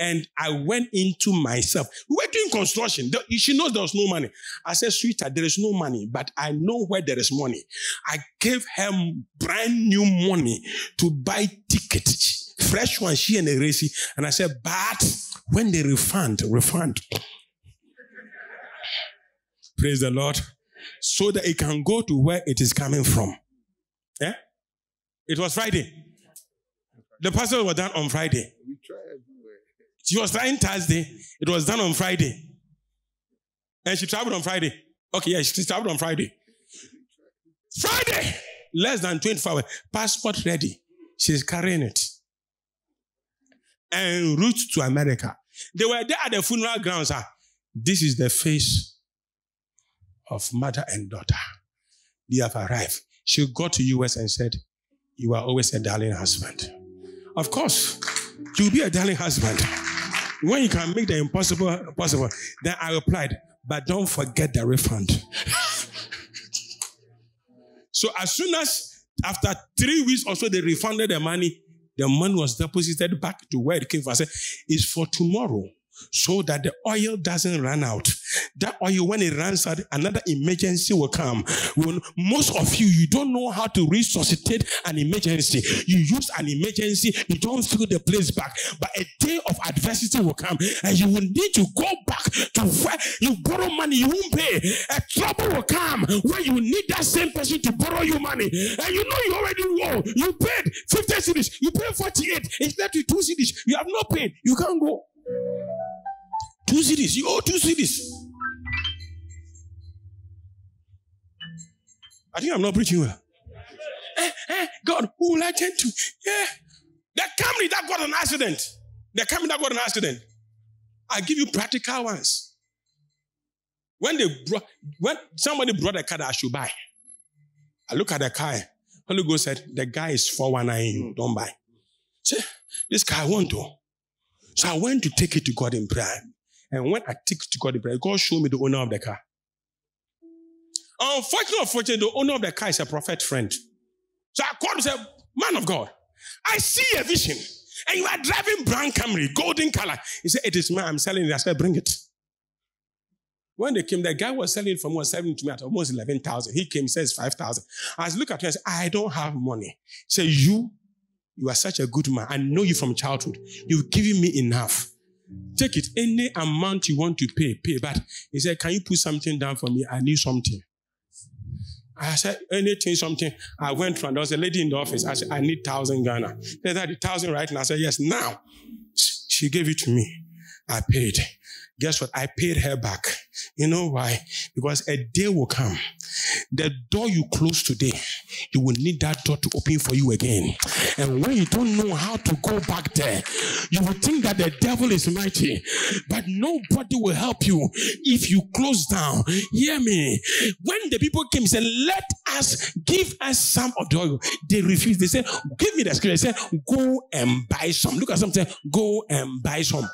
And I went into myself. We were doing construction. She knows there was no money. I said, sweetheart, there is no money, but I know where there is money. I gave her brand new money to buy tickets. Fresh one, she and Eresi. And I said, but when they refund. Praise the Lord. So that it can go to where it is coming from. Yeah? It was Friday. The pastor was done on Friday. She was trying Thursday. It was done on Friday. And she traveled on Friday. Okay, yeah, she traveled on Friday. Friday! Less than 24 hours. Passport ready. She's carrying it. And route to America. They were there at the funeral grounds. This is the face of mother and daughter. They have arrived. She got to US and said, you are always a darling husband. Of course, you'll be a darling husband. When you can make the impossible possible. Then I replied, but don't forget the refund. So as soon as, after 3 weeks or so, they refunded the money. The money was deposited back to where it came from. I said, it's for tomorrow so that the oil doesn't run out. That oil, when it runs out, another emergency will come. When most of you don't know how to resuscitate an emergency. You use an emergency, you don't fill the place back. But a day of adversity will come and you will need to go back to where you borrow money, you won't pay. A trouble will come where you need that same person to borrow you money. And you know you already owe. You paid 50 cedis, you paid 48, it's left with 2 cedis. You have not paid, you can't go. 2 cedis, you owe 2 cedis. I think I'm not preaching well. God, who will I turn to? Yeah. The Camry that got an accident. I give you practical ones. When somebody brought a car that I should buy, I look at the car. Holy Ghost said, the guy is 419, don't buy. See, this car won't do. So I went to take it to God in prayer. And when I took it to God in prayer, God showed me the owner of the car. Unfortunately, the owner of the car is a prophet friend. So I called him and said, man of God, I see a vision and you are driving brown Camry, golden color. He said, it is mine, I'm selling it. I said, bring it. When they came, the guy was selling it from 170 to me at almost 11,000. He came, says 5,000. I looked at him and said, I don't have money. He said, you are such a good man. I know you from childhood. You've given me enough. Take it, any amount you want to pay. But he said, can you put something down for me? I need something. I said, anything, something. I went through and there was a lady in the office. I said, I need 1,000 Ghana. She said, that 1,000 right now? I said, yes, now. She gave it to me. I paid. Guess what? I paid her back. You know why? Because a day will come. The door you close today, you will need that door to open for you again. And when you don't know how to go back there, you will think that the devil is mighty. But nobody will help you if you close down. Hear me. When the people came and said, let us, give us some of the oil, they refused. They said, give me the scripture. They said, go and buy some. Look at something. Go and buy some.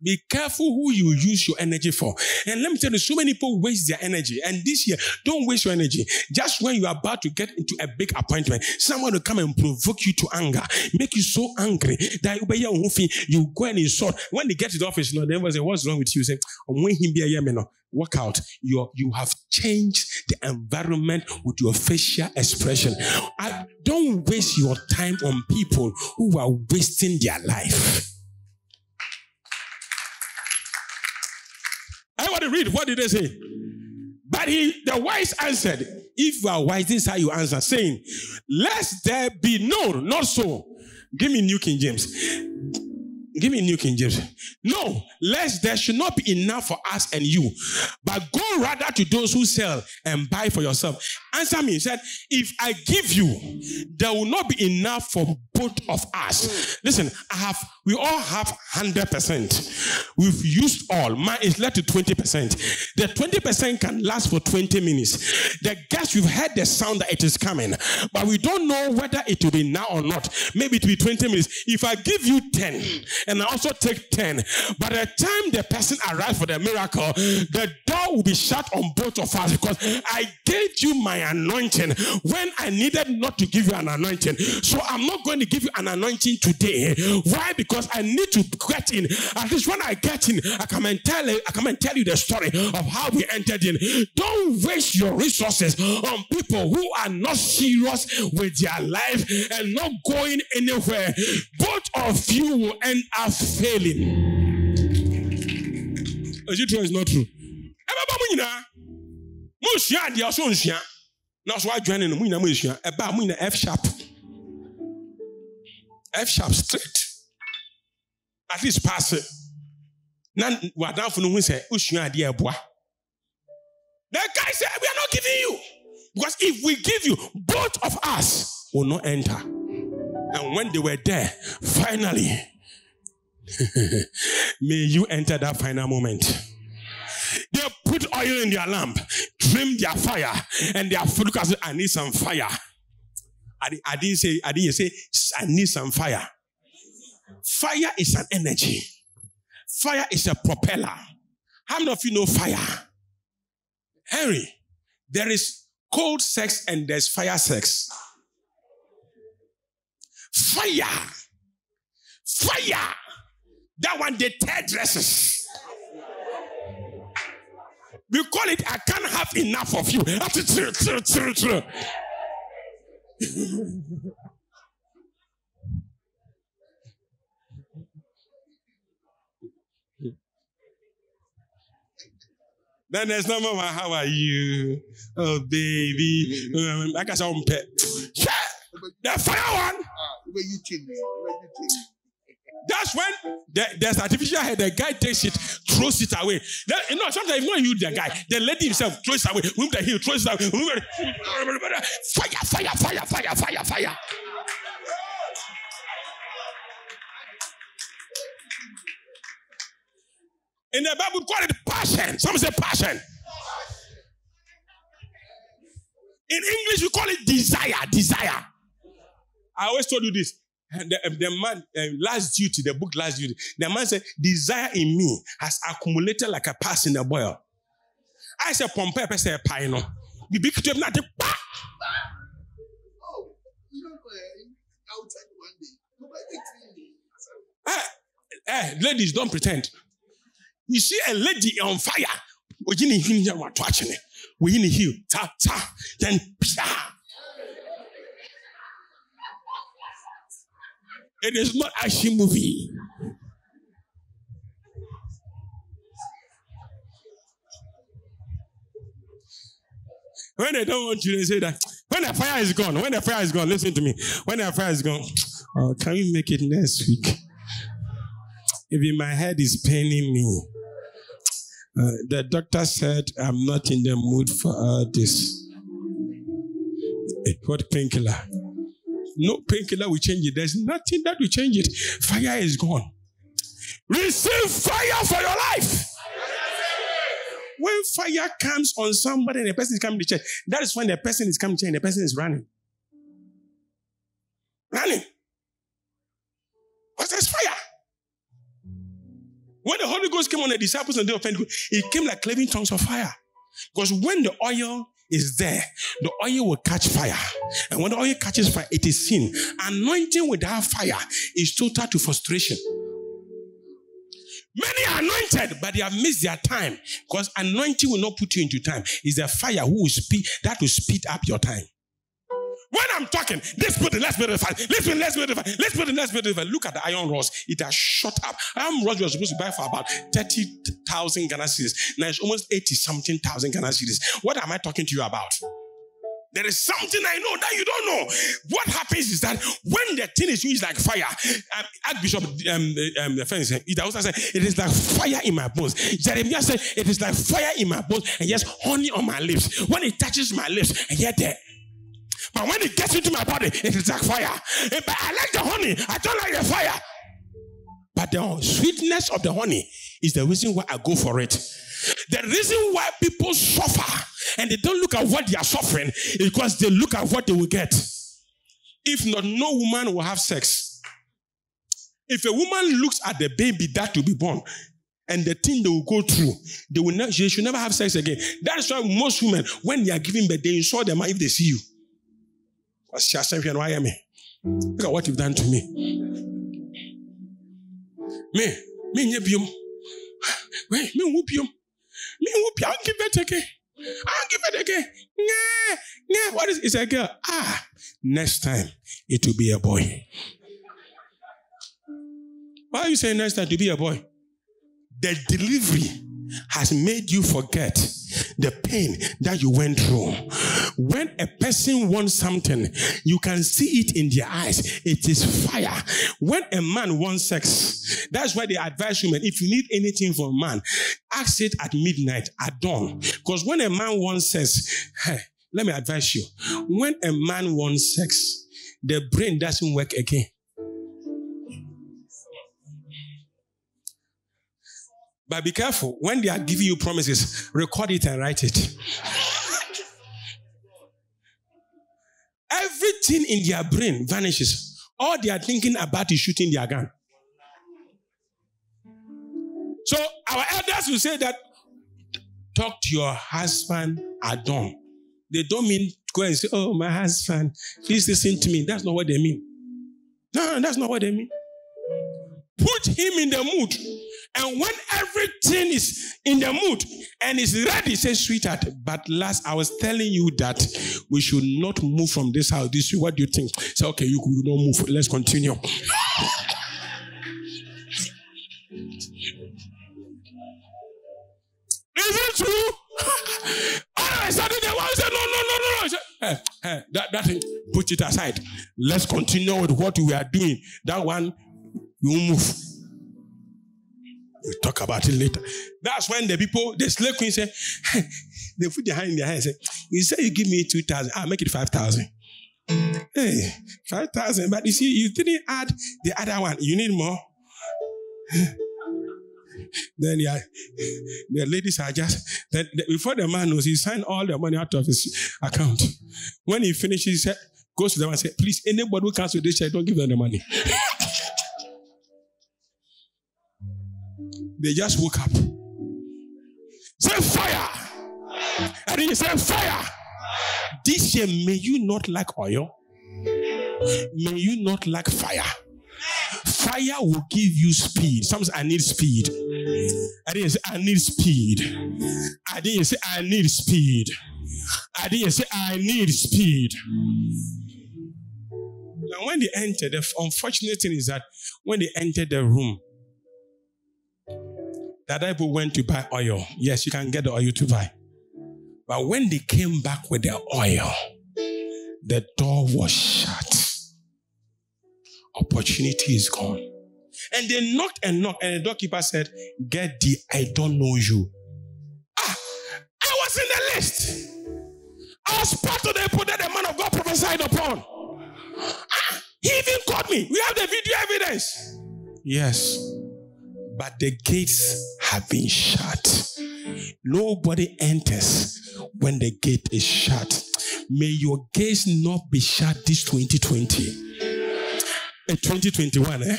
Be careful who you use your energy for. And let me tell you, so many people waste their energy. And this year, don't waste your energy. Just when you are about to get into a big appointment, someone will come and provoke you to anger, make you so angry that you go and insult. When they get to the office, you know, they will say, what's wrong with you? You say, when he be a Yemen, walk out. You have changed the environment with your facial expression. Don't waste your time on people who are wasting their life. I want to read. What did they say? But the wise answered, if you are wise, this is how you answer, saying, lest there be no, not so. Give me New King James. Give me New King James. No, lest there should not be enough for us and you, but go rather to those who sell and buy for yourself. Answer me. He said, if I give you, there will not be enough for both of us. Listen, we all have 100%. We've used all. Mine is left to 20%. The 20% can last for 20 minutes. The guests, we've heard the sound that it is coming, but we don't know whether it will be now or not. Maybe it will be 20 minutes. If I give you 10 and I also take 10, by the time the person arrives for the miracle, the door will be shut on both of us, because I gave you my anointing when I needed not to give you an anointing. So I'm not going to give you an anointing today. Why? Because I need to get in. At least when I get in, I come and tell you the story of how we entered in. Don't waste your resources on people who are not serious with their life and not going anywhere. Both of you will end up failing. Is it true or is not true? That's why joining the F sharp straight. At least pass it. Now what down for no one say, the guy said, we are not giving you. Because if we give you, both of us will not enter. And when they were there, finally, may you enter that final moment. They put oil in their lamp, trimmed their fire, and their food. I need some fire. I didn't say, I need some fire. Fire is an energy. Fire is a propeller. How many of you know fire? Harry, there is cold sex and there's fire sex. Fire. Fire. That one, they tear dresses. We call it, I can't have enough of you. That's true. Then there's no mama, how are you? Oh, baby. I got some pet. The fire one. That's when there's artificial hair. The guy takes it, throws it away. That, you know, sometimes when you the guy, the lady himself throws it away. Move the heel, throws it away. Fire. In the Bible, call it passion. Some say passion. In English, we call it desire. I always told you this. And the book Last Duty, the man said, desire in me has accumulated like a pass in a boil. I said, Pompey, I said, Pino. The big trip, not the. Oh, you know, I'll tell you one day. Ladies, don't pretend. You see a lady on fire. We're in here, we're watching it. We're in here, ta, then, psha. It is not action movie. When they don't want children, they say that, when the fire is gone, listen to me. When the fire is gone, oh, can we make it next week? Even my head is paining me. The doctor said, I'm not in the mood for all this. What painkiller? No painkiller will change it. There's nothing that will change it. Fire is gone. Receive fire for your life. When fire comes on somebody and the person is coming to church, that is when the person is coming to church and the person is running. Running. Because there's fire. When the Holy Ghost came on the disciples and they offended, it came like cleaving tongues of fire. Because when the oil is there, the oil will catch fire. And when the oil catches fire, it is sin. Anointing without fire is total to frustration. Many are anointed, but they have missed their time. Because anointing will not put you into time. It's the fire who will speed, that will speed up your time. When I'm talking, let's build it, let's build the fire. Let's build it. Look at the iron rods. It has shot up. Iron rods we were supposed to buy for about 30,000 Ghana cedis. Now it's almost 80-something thousand Ghana cedis. What am I talking to you about? There is something I know that you don't know. What happens is that when the thing is used like fire, Archbishop, the friend said, it is like fire in my bones. Jeremiah said, it is like fire in my bones and yes, honey on my lips. When it touches my lips, and yet there. But when it gets into my body, it is like fire. But I like the honey. I don't like the fire. But the sweetness of the honey is the reason why I go for it. The reason why people suffer and they don't look at what they are suffering is because they look at what they will get. If not, no woman will have sex. If a woman looks at the baby that will be born and the thing they will go through, she should never have sex again. That is why most women, when they are giving birth, they insult their man if they see you. Look at what you've done to me. I don't give it again. Nah. What is it? It's a girl. Ah, next time it will be a boy. Why are you saying next time to be a boy? The delivery has made you forget the pain that you went through. When a person wants something, you can see it in their eyes. It is fire. When a man wants sex, that's why they advise women, if you need anything from a man, ask it at midnight, at dawn. Because when a man wants sex, hey, let me advise you, when a man wants sex, the brain doesn't work again. But be careful. When they are giving you promises, record it and write it. Everything in their brain vanishes. All they are thinking about is shooting their gun. So our elders will say that, talk to your husband at dawn. They don't mean go and say, oh, my husband, please listen to me. That's not what they mean. No, that's not what they mean. Put him in the mood. And when everything is in the mood and is ready, say, sweetheart, but last I was telling you that we should not move from this house. This, what do you think? Say, okay, you could not move. Let's continue. Is it true? All of a sudden, they want to say, no. Say, hey, that thing, put it aside. Let's continue with what we are doing. That one, you move. We'll talk about it later. That's when the people, the slave queen say, they put their hand in their hand and say, you say you give me 2,000, I'll make it 5,000. Hey, 5,000, but you see, you didn't add the other one. You need more. Then the ladies are just, before the man knows, he signed all the money out of his account. When he finishes, he goes to them and says, please, anybody who cancels this check, don't give them the money. They just woke up. Say fire. And he said fire. This year, may you not lack oil. May you not lack fire. Fire will give you speed. Sometimes I need speed. I didn't say I need speed. I didn't say I need speed. I didn't say I need speed. Now when they entered, the unfortunate thing is that when they entered the room, the other people went to buy oil. Yes, you can get the oil to buy. But when they came back with the oil, the door was shut. Opportunity is gone. And they knocked and knocked, and the doorkeeper said, "Get thee, I don't know you." Ah, I was in the list. I was part of the people that the man of God prophesied upon. Ah, he even called me. We have the video evidence. Yes, but the gates have been shut. Nobody enters when the gate is shut. May your gates not be shut this 2021, eh?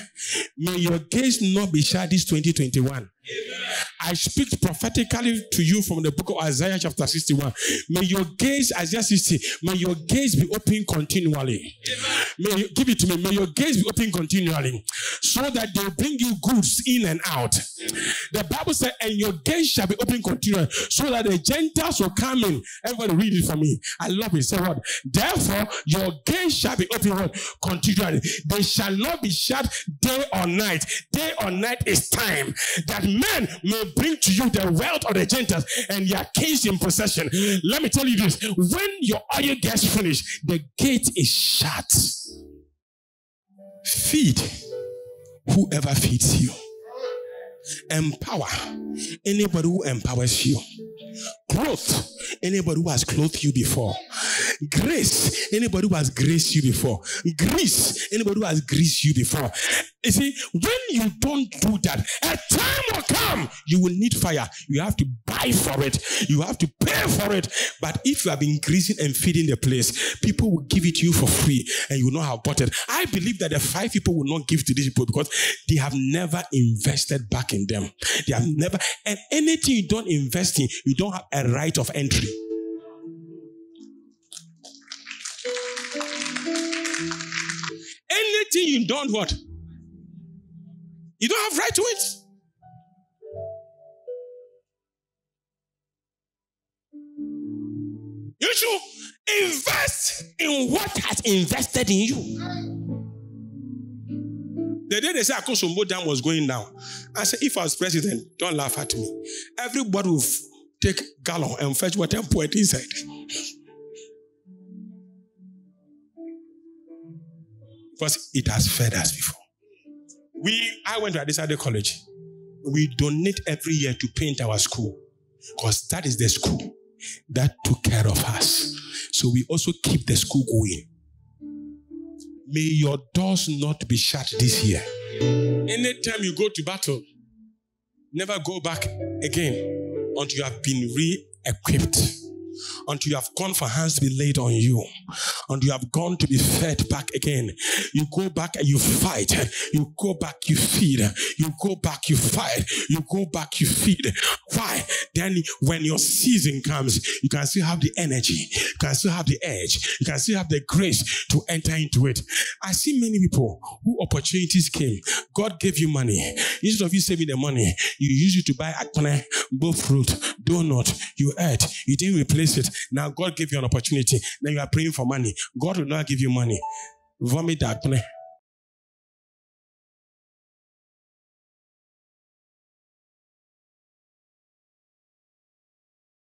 May your gates not be shut this 2021. Amen. I speak prophetically to you from the book of Isaiah chapter 61. May your gates, Isaiah 60, may your gates be open continually. Amen. May you, give it to me. May your gates be open continually so that they bring you goods in and out. Amen. The Bible said, and your gates shall be open continually so that the Gentiles will come in. Everybody read it for me. I love it. Say what? Therefore, your gates shall be open continually. They shall not be shut day or night. Day or night is time that men may bring to you the wealth of the Gentiles and your kings in possession. Let me tell you this. When your oil gets finished, the gate is shut. Feed whoever feeds you. Empower anybody who empowers you. Clothe anybody who has clothed you before. Grace anybody who has graced you before. Grease anybody who has greased you before. You see, when you don't do that, a time will come you will need fire. You have to buy for it. You have to pay for it. But if you have been greasing and feeding the place, people will give it to you for free and you will not have bought it. I believe that the 5 people will not give to these people because they have never invested back in them. They have never, and anything you don't invest in, you don't have a right of entry. Anything you don't what? You don't have right to it. You should invest in what has invested in you. The day they said Akosombo Dam was going down, I said, if I was president, don't laugh at me. Everybody will take gallon and fetch water and pour it inside. Because it has fed us before. I went to Adesade College. We donate every year to paint our school. Because that is the school that took care of us. So we also keep the school going. May your doors not be shut this year. Anytime you go to battle, never go back again until you have been re-equipped. Until you have gone for hands to be laid on you. Until you have gone to be fed back again. You go back and you fight. You go back, you feed. You go back, you fight. You go back, you feed. Why? Then when your season comes, you can still have the energy. You can still have the edge. You can still have the grace to enter into it. I see many people who opportunities came. God gave you money. Instead of you saving the money, you used it to buy akpane, both fruit, donut. You ate. You didn't replace it. Now God gave you an opportunity. Then you are praying for money. God will not give you money. Vomit that.